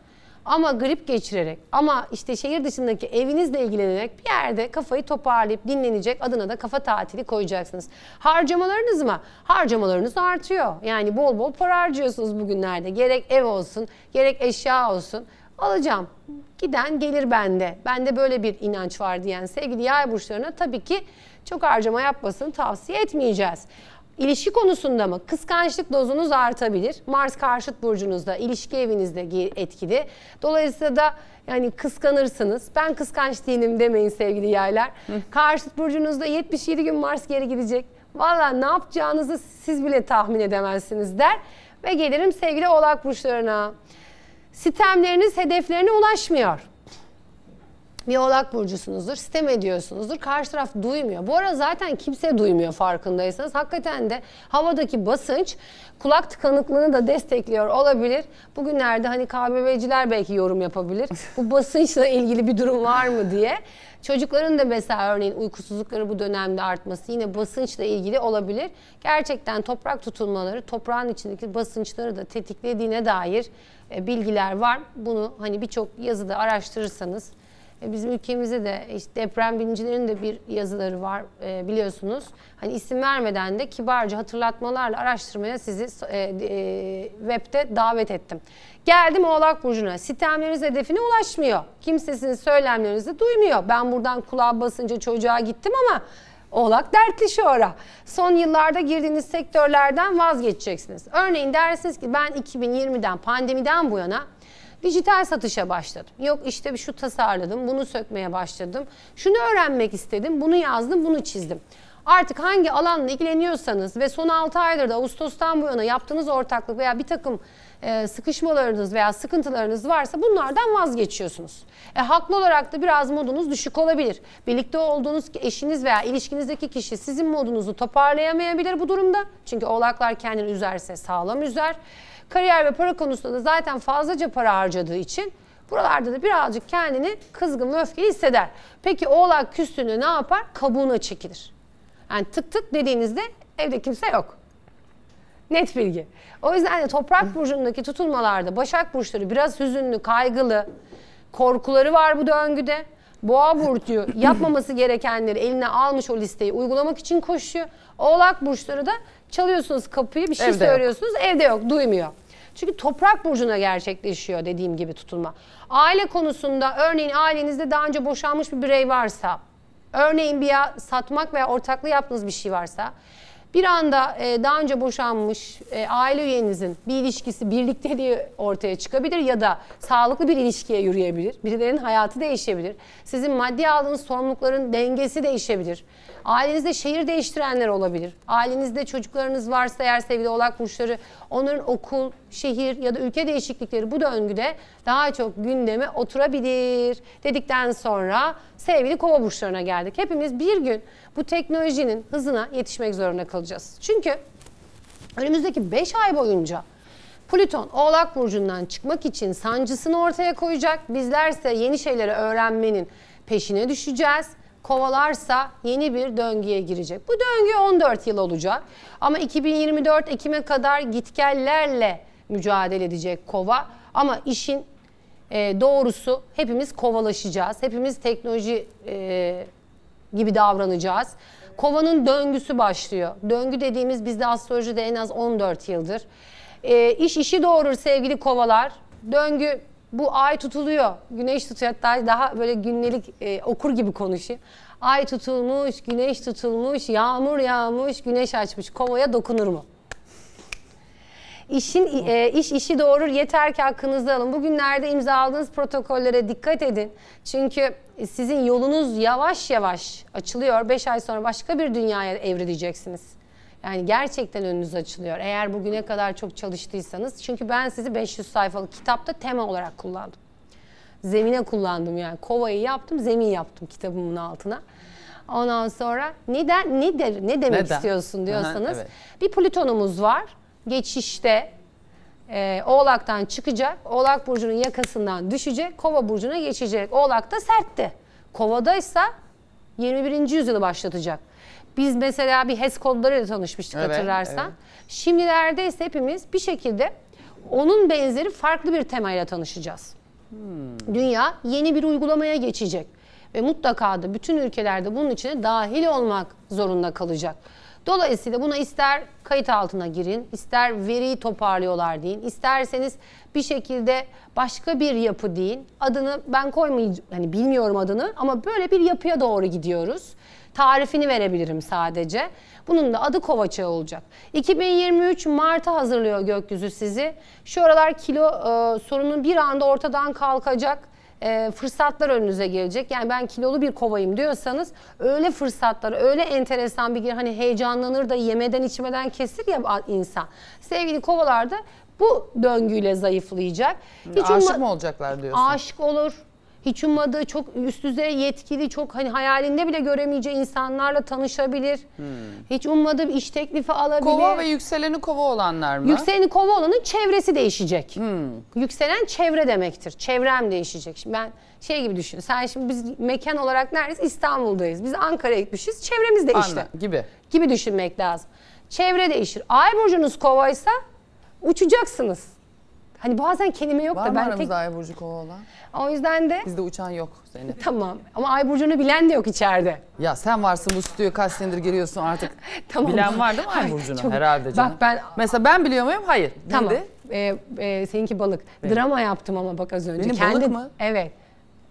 ama grip geçirerek ama işte şehir dışındaki evinizle ilgilenerek bir yerde kafayı toparlayıp dinlenecek, adına da kafa tatili koyacaksınız. Harcamalarınız mı? Harcamalarınız artıyor. Yani bol bol para harcıyorsunuz bugünlerde. Gerek ev olsun, gerek eşya olsun. Alacağım. Giden gelir bende. Bende böyle bir inanç var diyen sevgili yay burçlarına tabii ki çok harcama yapmasını tavsiye etmeyeceğiz. İlişki konusunda mı? Kıskançlık dozunuz artabilir. Mars karşıt burcunuzda, ilişki evinizde etkili. Dolayısıyla da yani kıskanırsınız. Ben kıskanç değilim demeyin sevgili yaylar. Hı. Karşıt burcunuzda yetmiş yedi gün Mars geri gidecek. Vallahi ne yapacağınızı siz bile tahmin edemezsiniz der. Ve gelirim sevgili oğlak burçlarına. Sistemleriniz hedeflerine ulaşmıyor. Bir oğlak burcusunuzdur, sitem ediyorsunuzdur, karşı taraf duymuyor. Bu ara zaten kimse duymuyor farkındaysanız. Hakikaten de havadaki basınç kulak tıkanıklığını da destekliyor olabilir. Bugünlerde hani K B B'ciler belki yorum yapabilir. Bu basınçla ilgili bir durum var mı diye. Çocukların da mesela örneğin uykusuzlukları bu dönemde artması yine basınçla ilgili olabilir. Gerçekten toprak tutulmaları, toprağın içindeki basınçları da tetiklediğine dair bilgiler var. Bunu hani birçok yazıda araştırırsanız. Bizim ülkemizde de işte deprem bilimcilerin de bir yazıları var e, biliyorsunuz. Hani isim vermeden de kibarca hatırlatmalarla araştırmaya sizi e, e, web'te davet ettim. Geldim Oğlak Burcu'na. Sistemleriniz hedefine ulaşmıyor. Kimse sizin söylemlerinizi duymuyor. Ben buradan kulağa basınca çocuğa gittim ama Oğlak dertli şu ara. Son yıllarda girdiğiniz sektörlerden vazgeçeceksiniz. Örneğin dersiniz ki ben iki bin yirmiden pandemiden bu yana dijital satışa başladım. Yok işte şu tasarladım, bunu sökmeye başladım. Şunu öğrenmek istedim, bunu yazdım, bunu çizdim. Artık hangi alanla ilgileniyorsanız ve son altı aydır da Ağustos'tan bu yana yaptığınız ortaklık veya bir takım e, sıkışmalarınız veya sıkıntılarınız varsa bunlardan vazgeçiyorsunuz. E, haklı olarak da biraz modunuz düşük olabilir. Birlikte olduğunuz eşiniz veya ilişkinizdeki kişi sizin modunuzu toparlayamayabilir bu durumda. Çünkü oğlaklar kendini üzerse sağlam üzer. Kariyer ve para konusunda da zaten fazlaca para harcadığı için buralarda da birazcık kendini kızgın ve öfkeli hisseder. Peki oğlak küstüğünde ne yapar? Kabuğuna çekilir. Yani tık tık dediğinizde evde kimse yok. Net bilgi. O yüzden de toprak burcundaki tutulmalarda Başak burçları biraz hüzünlü, kaygılı, korkuları var bu döngüde. Boğa burcu yapmaması gerekenleri eline almış, o listeyi uygulamak için koşuyor. Oğlak burçları da çalıyorsunuz kapıyı, bir şey evde söylüyorsunuz, yok. evde yok, duymuyor. Çünkü toprak burcuna gerçekleşiyor dediğim gibi tutulma. Aile konusunda örneğin ailenizde daha önce boşanmış bir birey varsa, örneğin bir ya satmak veya ortaklığı yaptığınız bir şey varsa, bir anda e, daha önce boşanmış e, aile üyenizin bir ilişkisi, birlikteliği ortaya çıkabilir ya da sağlıklı bir ilişkiye yürüyebilir. Birilerinin hayatı değişebilir. Sizin maddi aldığınız sorumlulukların dengesi değişebilir. Ailenizde şehir değiştirenler olabilir. Ailenizde çocuklarınız varsa eğer sevgili Oğlak burçları, onların okul, şehir ya da ülke değişiklikleri bu döngüde daha çok gündeme oturabilir. Dedikten sonra sevgili Kova burçlarına geldik. Hepimiz bir gün bu teknolojinin hızına yetişmek zorunda kalacağız. Çünkü önümüzdeki beş ay boyunca Plüton Oğlak burcundan çıkmak için sancısını ortaya koyacak. Bizlerse yeni şeyleri öğrenmenin peşine düşeceğiz. Kovalarsa yeni bir döngüye girecek. Bu döngü on dört yıl olacak. Ama iki bin yirmi dört Ekim'e kadar gitgellerle mücadele edecek Kova. Ama işin e, doğrusu hepimiz kovalaşacağız. Hepimiz teknoloji e, gibi davranacağız. Kovanın döngüsü başlıyor. Döngü dediğimiz bizde astrolojide en az on dört yıldır. E, iş işi doğurur sevgili kovalar. Döngü... Bu ay tutuluyor, güneş tutuyor, hatta daha böyle günlük e, okur gibi konuşayım. Ay tutulmuş, güneş tutulmuş, yağmur yağmış, güneş açmış. Kovaya dokunur mu? İşin, e, iş işi doğurur, yeter ki hakkınızı alın. Bugünlerde imzaladığınız protokollere dikkat edin. Çünkü sizin yolunuz yavaş yavaş açılıyor. Beş ay sonra başka bir dünyaya evrileceksiniz. Yani gerçekten önünüz açılıyor. Eğer bugüne kadar çok çalıştıysanız. Çünkü ben sizi beş yüz sayfalık kitapta tema olarak kullandım. Zemine kullandım yani. Kovayı yaptım, zemin yaptım kitabımın altına. Ondan sonra neden, ne, de, ne demek neden? istiyorsun diyorsanız. Aha, evet. Bir Plüton'umuz var. Geçişte e, Oğlak'tan çıkacak. Oğlak burcunun yakasından düşecek. Kova burcuna geçecek. Oğlak'ta sertti. Kovadaysa yirmi birinci yüzyılı başlatacak. Biz mesela bir H E S kodlarıyla tanışmıştık, evet, hatırlarsan. Evet. Şimdilerde ise hepimiz bir şekilde onun benzeri farklı bir temayla tanışacağız. Hmm. Dünya yeni bir uygulamaya geçecek. Ve mutlaka da bütün ülkelerde bunun içine dahil olmak zorunda kalacak. Dolayısıyla buna ister kayıt altına girin, ister veriyi toparlıyorlar deyin, isterseniz bir şekilde başka bir yapı deyin. Adını ben koymayacağım, hani bilmiyorum adını ama böyle bir yapıya doğru gidiyoruz. Tarifini verebilirim sadece. Bunun da adı Kova Çağı olacak. iki bin yirmi üç Mart'a hazırlıyor gökyüzü sizi. Şu aralar kilo e, sorunun bir anda ortadan kalkacak. E, fırsatlar önünüze gelecek. Yani ben kilolu bir kovayım diyorsanız öyle fırsatlar, öyle enteresan bir gün, hani heyecanlanır da yemeden içmeden kesir ya insan. Sevgili kovalarda bu döngüyle zayıflayacak. Hiç aşık mı olacaklar diyorsun? Aşık olur. Hiç ummadığı, çok üst düzey yetkili, çok hani hayalinde bile göremeyeceği insanlarla tanışabilir. Hmm. Hiç ummadığı iş teklifi alabilir. Kova ve yükseleni kova olanlar mı? Yükseleni kova olanın çevresi değişecek. Hmm. Yükselen çevre demektir. Çevrem değişecek. Şimdi ben şey gibi düşün. Sen şimdi biz mekan olarak neredeyiz? İstanbul'dayız. Biz Ankara'ya gitmişiz. Çevremiz değişti. Anladım, gibi. Gibi düşünmek lazım. Çevre değişir. Ay burcunuz kovaysa uçacaksınız. Hani bazen kelime yok var da ben tek... Var mı aramızda Ay burcu kova olan? O yüzden de... Bizde uçan yok Zeynep. Tamam ama Ay burcunu bilen de yok içeride. Ya sen varsın bu stüdyoya kaç senedir giriyorsun artık. Tamam. Bilen var değil mi Ay burcunu? Çok... Herhalde canım. Bak ben... Mesela ben biliyor muyum? Hayır. Tamam. Ee, e, seninki balık. Benim. Drama yaptım ama bak az önce. Benim Kendi... balık mı? Evet.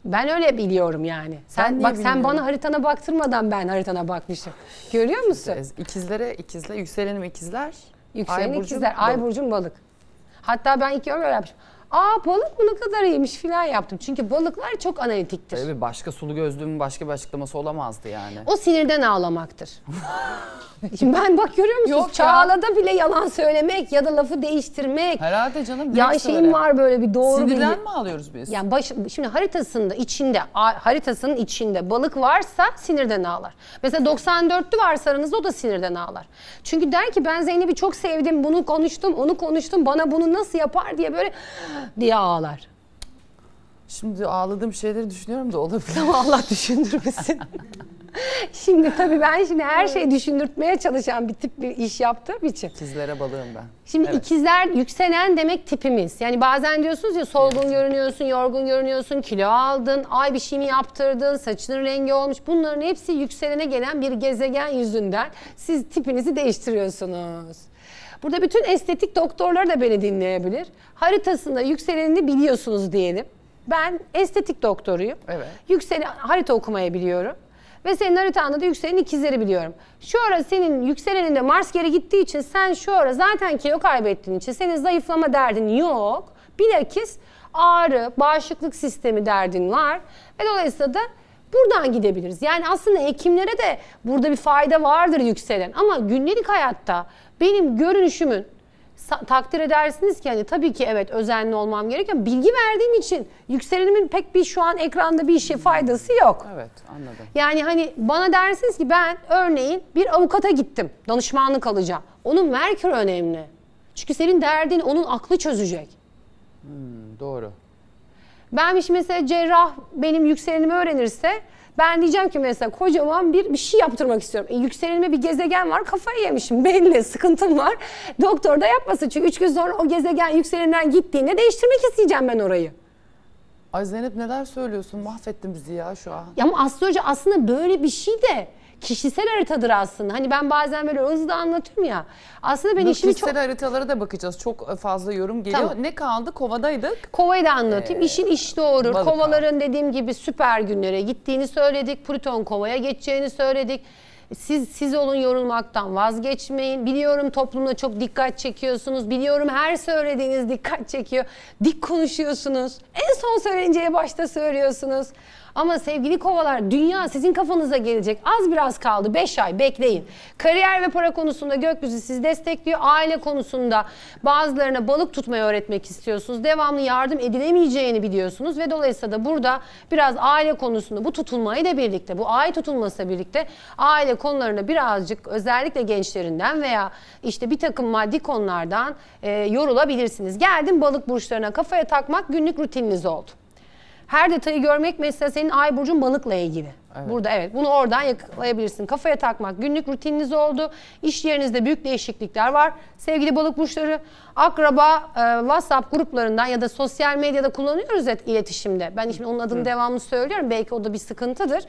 Ben öyle biliyorum yani. Sen ben bak sen bana haritana baktırmadan ben haritana bakmışım. Görüyor musun? İkizlere ikizler, yükselenim ikizler. Yükselenim ay ikizler, burcum, Ay burcum balık. Hatta ben iki öyle yapmışım. Aa balık mı ne kadar iyiymiş filan yaptım. Çünkü balıklar çok analitiktir. Tabii başka sulu gözlüğümün başka bir açıklaması olamazdı yani. O sinirden ağlamaktır. Şimdi ben bak görüyor musunuz? Yok Çağla'da ya. Bile yalan söylemek ya da lafı değiştirmek. Herhalde canım. Ya şeyim öyle. Var böyle bir doğru bilgi. Sinirden mi ağlıyoruz biz? Yani baş, şimdi haritasında içinde, haritasının içinde balık varsa sinirden ağlar. Mesela doksan dörtlü varsa aranızda o da sinirden ağlar. Çünkü der ki ben Zeynep'i çok sevdim, bunu konuştum, onu konuştum, bana bunu nasıl yapar diye böyle diye ağlar. Şimdi ağladığım şeyleri düşünüyorum da olabilir ama Allah düşündürmesin. Şimdi tabii ben şimdi her şeyi düşündürtmeye çalışan bir tip bir iş yaptığım için. İkizlere balığım ben. Şimdi evet. İkizler yükselen demek tipimiz. Yani bazen diyorsunuz ya solgun evet. görünüyorsun, yorgun görünüyorsun, kilo aldın, ay bir şey mi yaptırdın, saçının rengi olmuş. Bunların hepsi yükselene gelen bir gezegen yüzünden siz tipinizi değiştiriyorsunuz. Burada bütün estetik doktorları da beni dinleyebilir. Haritasında yükselenini biliyorsunuz diyelim. Ben estetik doktoruyum. Evet. Yükselen harita okumayı biliyorum. Ve senin haritanda da yükselen ikizleri biliyorum. Şu ara senin yükseleninde Mars geri gittiği için sen şu ara zaten kilo kaybettiğin için senin zayıflama derdin yok. Bilakis ağrı, bağışıklık sistemi derdin var. Ve dolayısıyla da buradan gidebiliriz. Yani aslında hekimlere de burada bir fayda vardır yükselen. Ama günlük hayatta benim görünüşümün takdir edersiniz ki hani tabii ki evet özenli olmam gerekiyor. Bilgi verdiğim için yükselenimin pek bir şu an ekranda bir işe faydası yok. Evet anladım. Yani hani bana dersiniz ki ben örneğin bir avukata gittim. Danışmanlık alacağım. Onun Merkür önemli. Çünkü senin derdin onun aklı çözecek. Hmm, doğru. Ben işte mesela cerrah benim yükselenimi öğrenirse ben diyeceğim ki mesela kocaman bir, bir şey yaptırmak istiyorum. E, yükselenime bir gezegen var, kafayı yemişim belli, sıkıntım var. Doktor da yapmasın çünkü üç gün sonra o gezegen yükseleninden gittiğinde değiştirmek isteyeceğim ben orayı. Ay Zeynep neler söylüyorsun, mahvettin bizi ya şu an. Ya ama astroloji aslında böyle bir şey de kişisel haritadır aslında. Hani ben bazen böyle hızlı anlatıyorum ya. Aslında ben işimi çok... Kişisel haritalara da bakacağız. Çok fazla yorum geliyor. Tamam. Ne kaldı? Kovadaydık. Kovayı da anlatayım. Ee, İşin iş doğurur. Kovaların dediğim gibi süper günlere gittiğini söyledik. Plüton kovaya geçeceğini söyledik. Siz, siz olun, yorulmaktan vazgeçmeyin. Biliyorum toplumda çok dikkat çekiyorsunuz. Biliyorum her söylediğiniz dikkat çekiyor. Dik konuşuyorsunuz. En son söyleneceği başta söylüyorsunuz. Ama sevgili kovalar, dünya sizin kafanıza gelecek. Az biraz kaldı. beş ay bekleyin. Kariyer ve para konusunda gökyüzü sizi destekliyor. Aile konusunda bazılarına balık tutmayı öğretmek istiyorsunuz. Devamlı yardım edilemeyeceğini biliyorsunuz. Ve dolayısıyla da burada biraz aile konusunda bu tutulmayı da birlikte, bu ay tutulması birlikte aile konularına birazcık özellikle gençlerinden veya işte bir takım maddi konulardan e, yorulabilirsiniz. Geldim balık burçlarına, kafaya takmak günlük rutininiz oldu. Her detayı görmek mesela senin ay burcun balıkla ilgili. Evet. Burada evet bunu oradan yakalayabilirsin. Kafaya takmak günlük rutininiz oldu. İş yerinizde büyük değişiklikler var. Sevgili balık burçları, akraba e, WhatsApp gruplarından ya da sosyal medyada kullanıyoruz et, iletişimde. Ben şimdi onun adını Hı. devamlı söylüyorum. Belki o da bir sıkıntıdır.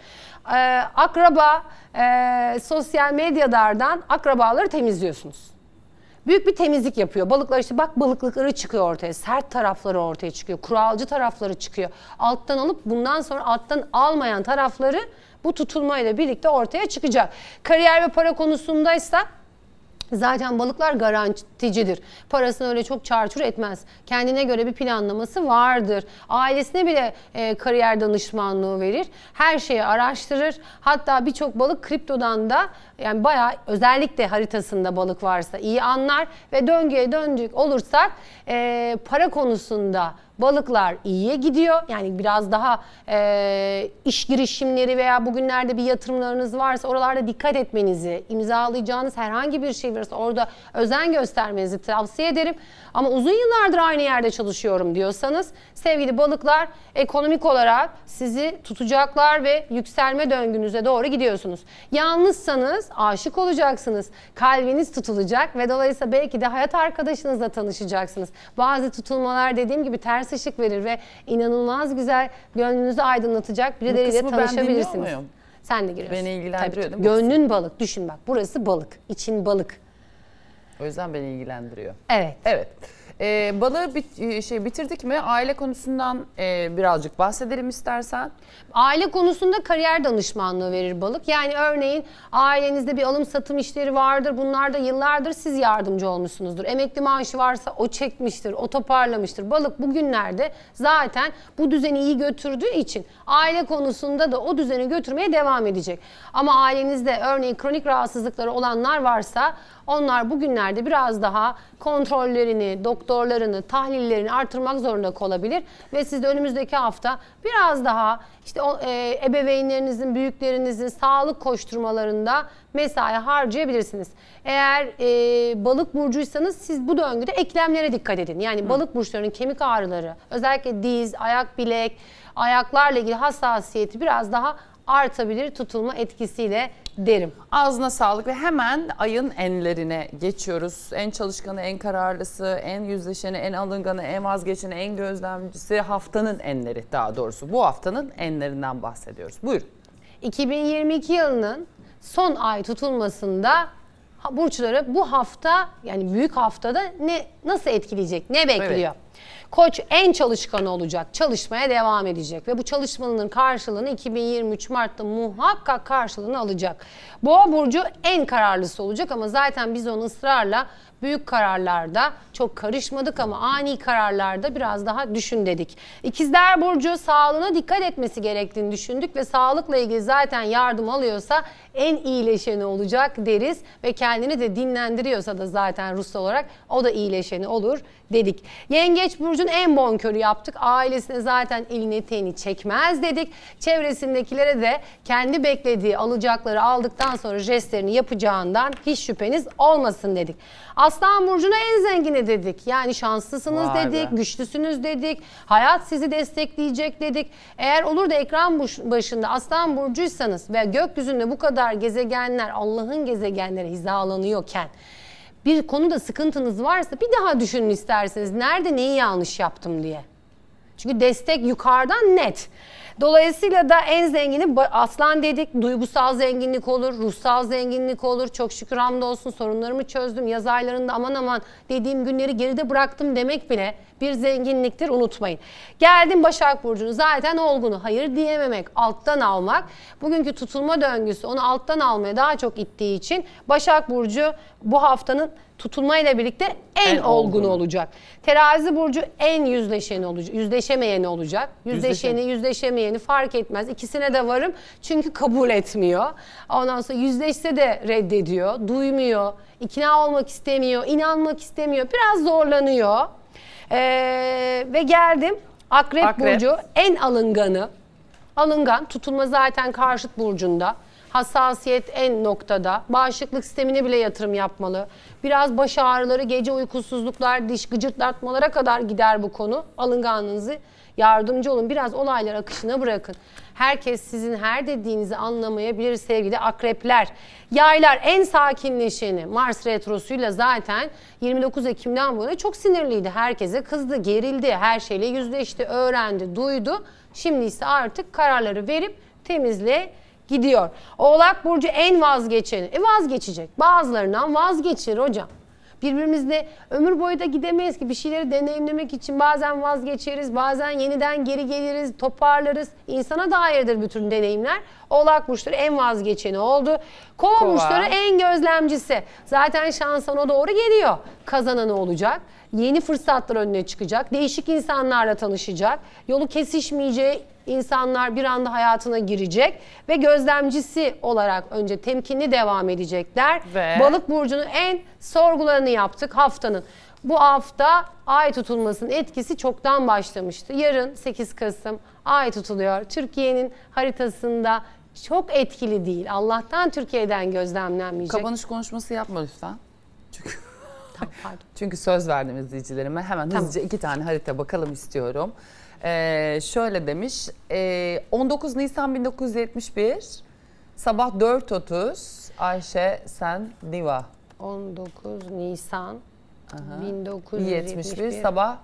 E, akraba e, sosyal medyalardan akrabaları temizliyorsunuz. Büyük bir temizlik yapıyor. Balıklar işte bak balıklıkları çıkıyor ortaya. Sert tarafları ortaya çıkıyor. Kuralcı tarafları çıkıyor. Alttan alıp bundan sonra alttan almayan tarafları bu tutulmayla birlikte ortaya çıkacak. Kariyer ve para konusundaysa zaten balıklar garanticidir. Parasını öyle çok çarçur etmez. Kendine göre bir planlaması vardır. Ailesine bile e, kariyer danışmanlığı verir. Her şeyi araştırır. Hatta birçok balık kriptodan da yani bayağı özellikle haritasında balık varsa iyi anlar. Ve döngüye döndük olursak e, para konusunda balıklar iyiye gidiyor. Yani biraz daha e, iş girişimleri veya bugünlerde bir yatırımlarınız varsa oralarda dikkat etmenizi, imzalayacağınız herhangi bir şey varsa orada özen göstermenizi tavsiye ederim. Ama uzun yıllardır aynı yerde çalışıyorum diyorsanız sevgili balıklar ekonomik olarak sizi tutacaklar ve yükselme döngünüze doğru gidiyorsunuz. Yalnızsanız aşık olacaksınız. Kalbiniz tutulacak ve dolayısıyla belki de hayat arkadaşınızla tanışacaksınız. Bazı tutulmalar dediğim gibi ters ışık verir ve inanılmaz güzel gönlünüzü aydınlatacak birileriyle tanışabilirsiniz. Sen de giriyorsun. Beni ilgilendiriyor tabii, değil mi? Gönlün balık. Düşün bak burası balık. İçin balık. O yüzden beni ilgilendiriyor. Evet. Evet. Ee, balığı bit şey bitirdik mi? Aile konusundan e, birazcık bahsedelim istersen. Aile konusunda kariyer danışmanlığı verir balık. Yani örneğin ailenizde bir alım satım işleri vardır. Bunlar da yıllardır siz yardımcı olmuşsunuzdur. Emekli maaşı varsa o çekmiştir, o toparlamıştır. Balık bugünlerde zaten bu düzeni iyi götürdüğü için aile konusunda da o düzeni götürmeye devam edecek. Ama ailenizde örneğin kronik rahatsızlıkları olanlar varsa onlar bugünlerde biraz daha kontrollerini, doktorlarını, doktorlarını, tahlillerini artırmak zorunda olabilir. Ve siz de önümüzdeki hafta biraz daha işte o, e, ebeveynlerinizin, büyüklerinizin sağlık koşturmalarında mesai harcayabilirsiniz. Eğer e, balık burcuysanız siz bu döngüde eklemlere dikkat edin. Yani Hı. balık burçlarının kemik ağrıları, özellikle diz, ayak, bilek, ayaklarla ilgili hassasiyeti biraz daha artabilir tutulma etkisiyle derim. Ağzına sağlık ve hemen ayın enlerine geçiyoruz. En çalışkanı, en kararlısı, en yüzleşeni, en alınganı, en vazgeçeni, en gözlemcisi haftanın enleri, daha doğrusu bu haftanın enlerinden bahsediyoruz. Buyurun. iki bin yirmi iki yılının son ay tutulmasında burçları bu hafta, yani büyük haftada ne nasıl etkileyecek, ne bekliyor? Evet. Koç en çalışkan olacak, çalışmaya devam edecek ve bu çalışmanın karşılığını iki bin yirmi üç Mart'ta muhakkak karşılığını alacak. Boğa burcu en kararlısı olacak ama zaten biz onu ısrarla büyük kararlarda çok karışmadık ama ani kararlarda biraz daha düşün dedik. İkizler burcu sağlığına dikkat etmesi gerektiğini düşündük ve sağlıkla ilgili zaten yardım alıyorsa en iyileşeni olacak deriz ve kendini de dinlendiriyorsa da zaten ruhsal olarak o da iyileşeni olur dedik. Yengeç burcun en bonkörü yaptık. Ailesine zaten elini eteğini çekmez dedik. Çevresindekilere de kendi beklediği alacakları aldıktan sonra jestlerini yapacağından hiç şüpheniz olmasın dedik. Aslan burcuna en zengini dedik. Yani şanslısınız Vay dedik, be. güçlüsünüz dedik, hayat sizi destekleyecek dedik. Eğer olur da ekran başında Aslan burcuysanız ve gökyüzünde bu kadar gezegenler Allah'ın gezegenlere hizalanıyorken bir konuda sıkıntınız varsa bir daha düşünün isterseniz. Nerede neyi yanlış yaptım diye. Çünkü destek yukarıdan net. Dolayısıyla da en zengini Aslan dedik. Duygusal zenginlik olur, ruhsal zenginlik olur. Çok şükür hamdolsun sorunlarımı çözdüm. Yaz aylarında aman aman dediğim günleri geride bıraktım demek bile bir zenginliktir, unutmayın. Geldim Başak burcunu, zaten olgunu, hayır diyememek, alttan almak. Bugünkü tutulma döngüsü onu alttan almaya daha çok ittiği için Başak burcu bu haftanın tutulmayla birlikte en, en olgun olacak. Terazi burcu en yüzleşeni olacak, yüzleşemeyen olacak. Yüzleşeni, yüzleşemeyeni fark etmez. İkisine de varım çünkü kabul etmiyor. Ondan sonra yüzleşse de reddediyor, duymuyor, ikna olmak istemiyor, inanmak istemiyor. Biraz zorlanıyor. Ee, ve geldim Akrep, Akrep burcu en alınganı. Alıngan, tutulma zaten karşıt burcunda. Hassasiyet en noktada. Bağışıklık sistemine bile yatırım yapmalı. Biraz baş ağrıları, gece uykusuzluklar, diş gıcırtlatmalara kadar gider bu konu. Alınganlığınızı yardımcı olun. Biraz olaylar akışına bırakın. Herkes sizin her dediğinizi anlamayabilir sevgili akrepler. Yaylar en sakinleşeni. Mars retrosuyla zaten yirmi dokuz Ekim'den bu yana çok sinirliydi. Herkese kızdı, gerildi, her şeyle yüzleşti, öğrendi, duydu. Şimdi ise artık kararları verip temizle gidiyor. Oğlak burcu en vazgeçeni. E vazgeçecek. Bazılarından vazgeçir hocam. Birbirimizle ömür boyu da gidemeyiz ki, bir şeyleri deneyimlemek için bazen vazgeçeriz, bazen yeniden geri geliriz, toparlarız. İnsana dairdir bütün deneyimler. Oğlak burçları en vazgeçeni oldu. Kova, Kova. burçları en gözlemcisi. Zaten şans ona doğru geliyor. Kazananı olacak. Yeni fırsatlar önüne çıkacak. Değişik insanlarla tanışacak. Yolu kesişmeyeceği İnsanlar bir anda hayatına girecek ve gözlemcisi olarak önce temkinli devam edecekler. Ve... Balık burcunun en sorgularını yaptık haftanın. Bu hafta ay tutulmasının etkisi çoktan başlamıştı. Yarın sekiz Kasım ay tutuluyor. Türkiye'nin haritasında çok etkili değil. Allah'tan Türkiye'den gözlemlenmeyecek. Kapanış konuşması yapma lütfen. Çünkü... Tamam, pardon. Çünkü söz verdim izleyicilerime. Hemen tamam. hızlıca iki tane harita bakalım istiyorum. Ee, şöyle demiş, e, on dokuz Nisan bin dokuz yüz yetmiş bir sabah dört otuz Ayşe Sen Diva. on dokuz Nisan Aha. bin dokuz yüz yetmiş bir sabah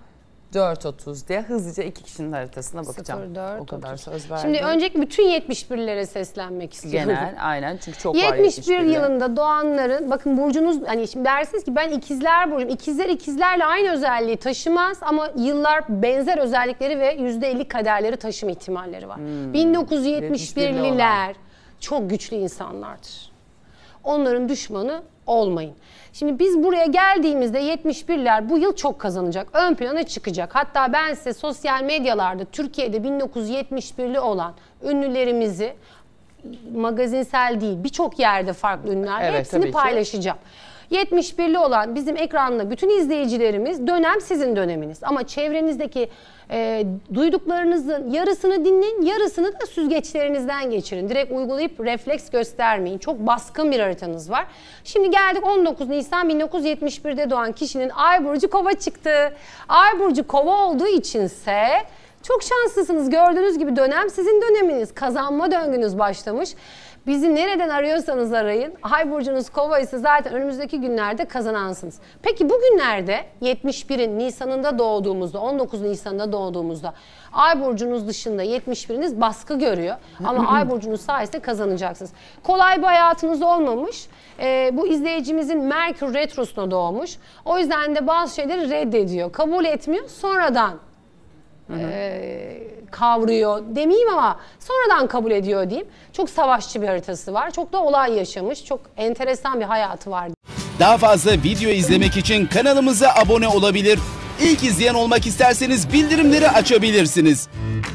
dört otuz diye hızlıca iki kişinin haritasına bakacağım. O kadar söz verdim. Şimdi önceki bütün yetmiş birlere seslenmek istiyorum. Genel, aynen, çünkü çok var yetmiş bir yılında doğanların, bakın burcunuz, hani şimdi dersiniz ki ben ikizler burcum. İkizler ikizlerle aynı özelliği taşımaz ama yıllar benzer özellikleri ve yüzde elli kaderleri taşıma ihtimalleri var. Hmm. bin dokuz yüz yetmiş birliler çok güçlü insanlardır. Onların düşmanı olmayın. Şimdi biz buraya geldiğimizde yetmiş birler bu yıl çok kazanacak. Ön plana çıkacak. Hatta ben size sosyal medyalarda Türkiye'de bin dokuz yüz yetmiş birli olan ünlülerimizi magazinsel değil birçok yerde farklı ünlülerle evet, hepsini paylaşacağım. yetmiş birli olan bizim ekranlı bütün izleyicilerimiz, dönem sizin döneminiz. Ama çevrenizdeki e, duyduklarınızın yarısını dinleyin, yarısını da süzgeçlerinizden geçirin. Direkt uygulayıp refleks göstermeyin. Çok baskın bir haritanız var. Şimdi geldik on dokuz Nisan bin dokuz yüz yetmiş birde doğan kişinin Ay Burcu Kova çıktı. Ay Burcu Kova olduğu içinse çok şanslısınız. Gördüğünüz gibi dönem sizin döneminiz. Kazanma döngünüz başlamış. Bizi nereden arıyorsanız arayın. Ay burcunuz Kova ise zaten önümüzdeki günlerde kazanansınız. Peki bugünlerde yetmiş birin Nisan'ında doğduğumuzda, on dokuz Nisan'da doğduğumuzda Ay burcunuz dışında yetmiş biriniz baskı görüyor. Ama Ay burcunuz sayesinde kazanacaksınız. Kolay bir hayatınız olmamış. Ee, bu izleyicimizin Merkür Retrosu'na doğmuş. O yüzden de bazı şeyleri reddediyor. Kabul etmiyor. Sonradan Ee, kavruyor demeyeyim ama sonradan kabul ediyor diyeyim. Çok savaşçı bir haritası var. Çok da olay yaşamış. Çok enteresan bir hayatı var. Daha fazla video izlemek için kanalımıza abone olabilir. İlk izleyen olmak isterseniz bildirimleri açabilirsiniz.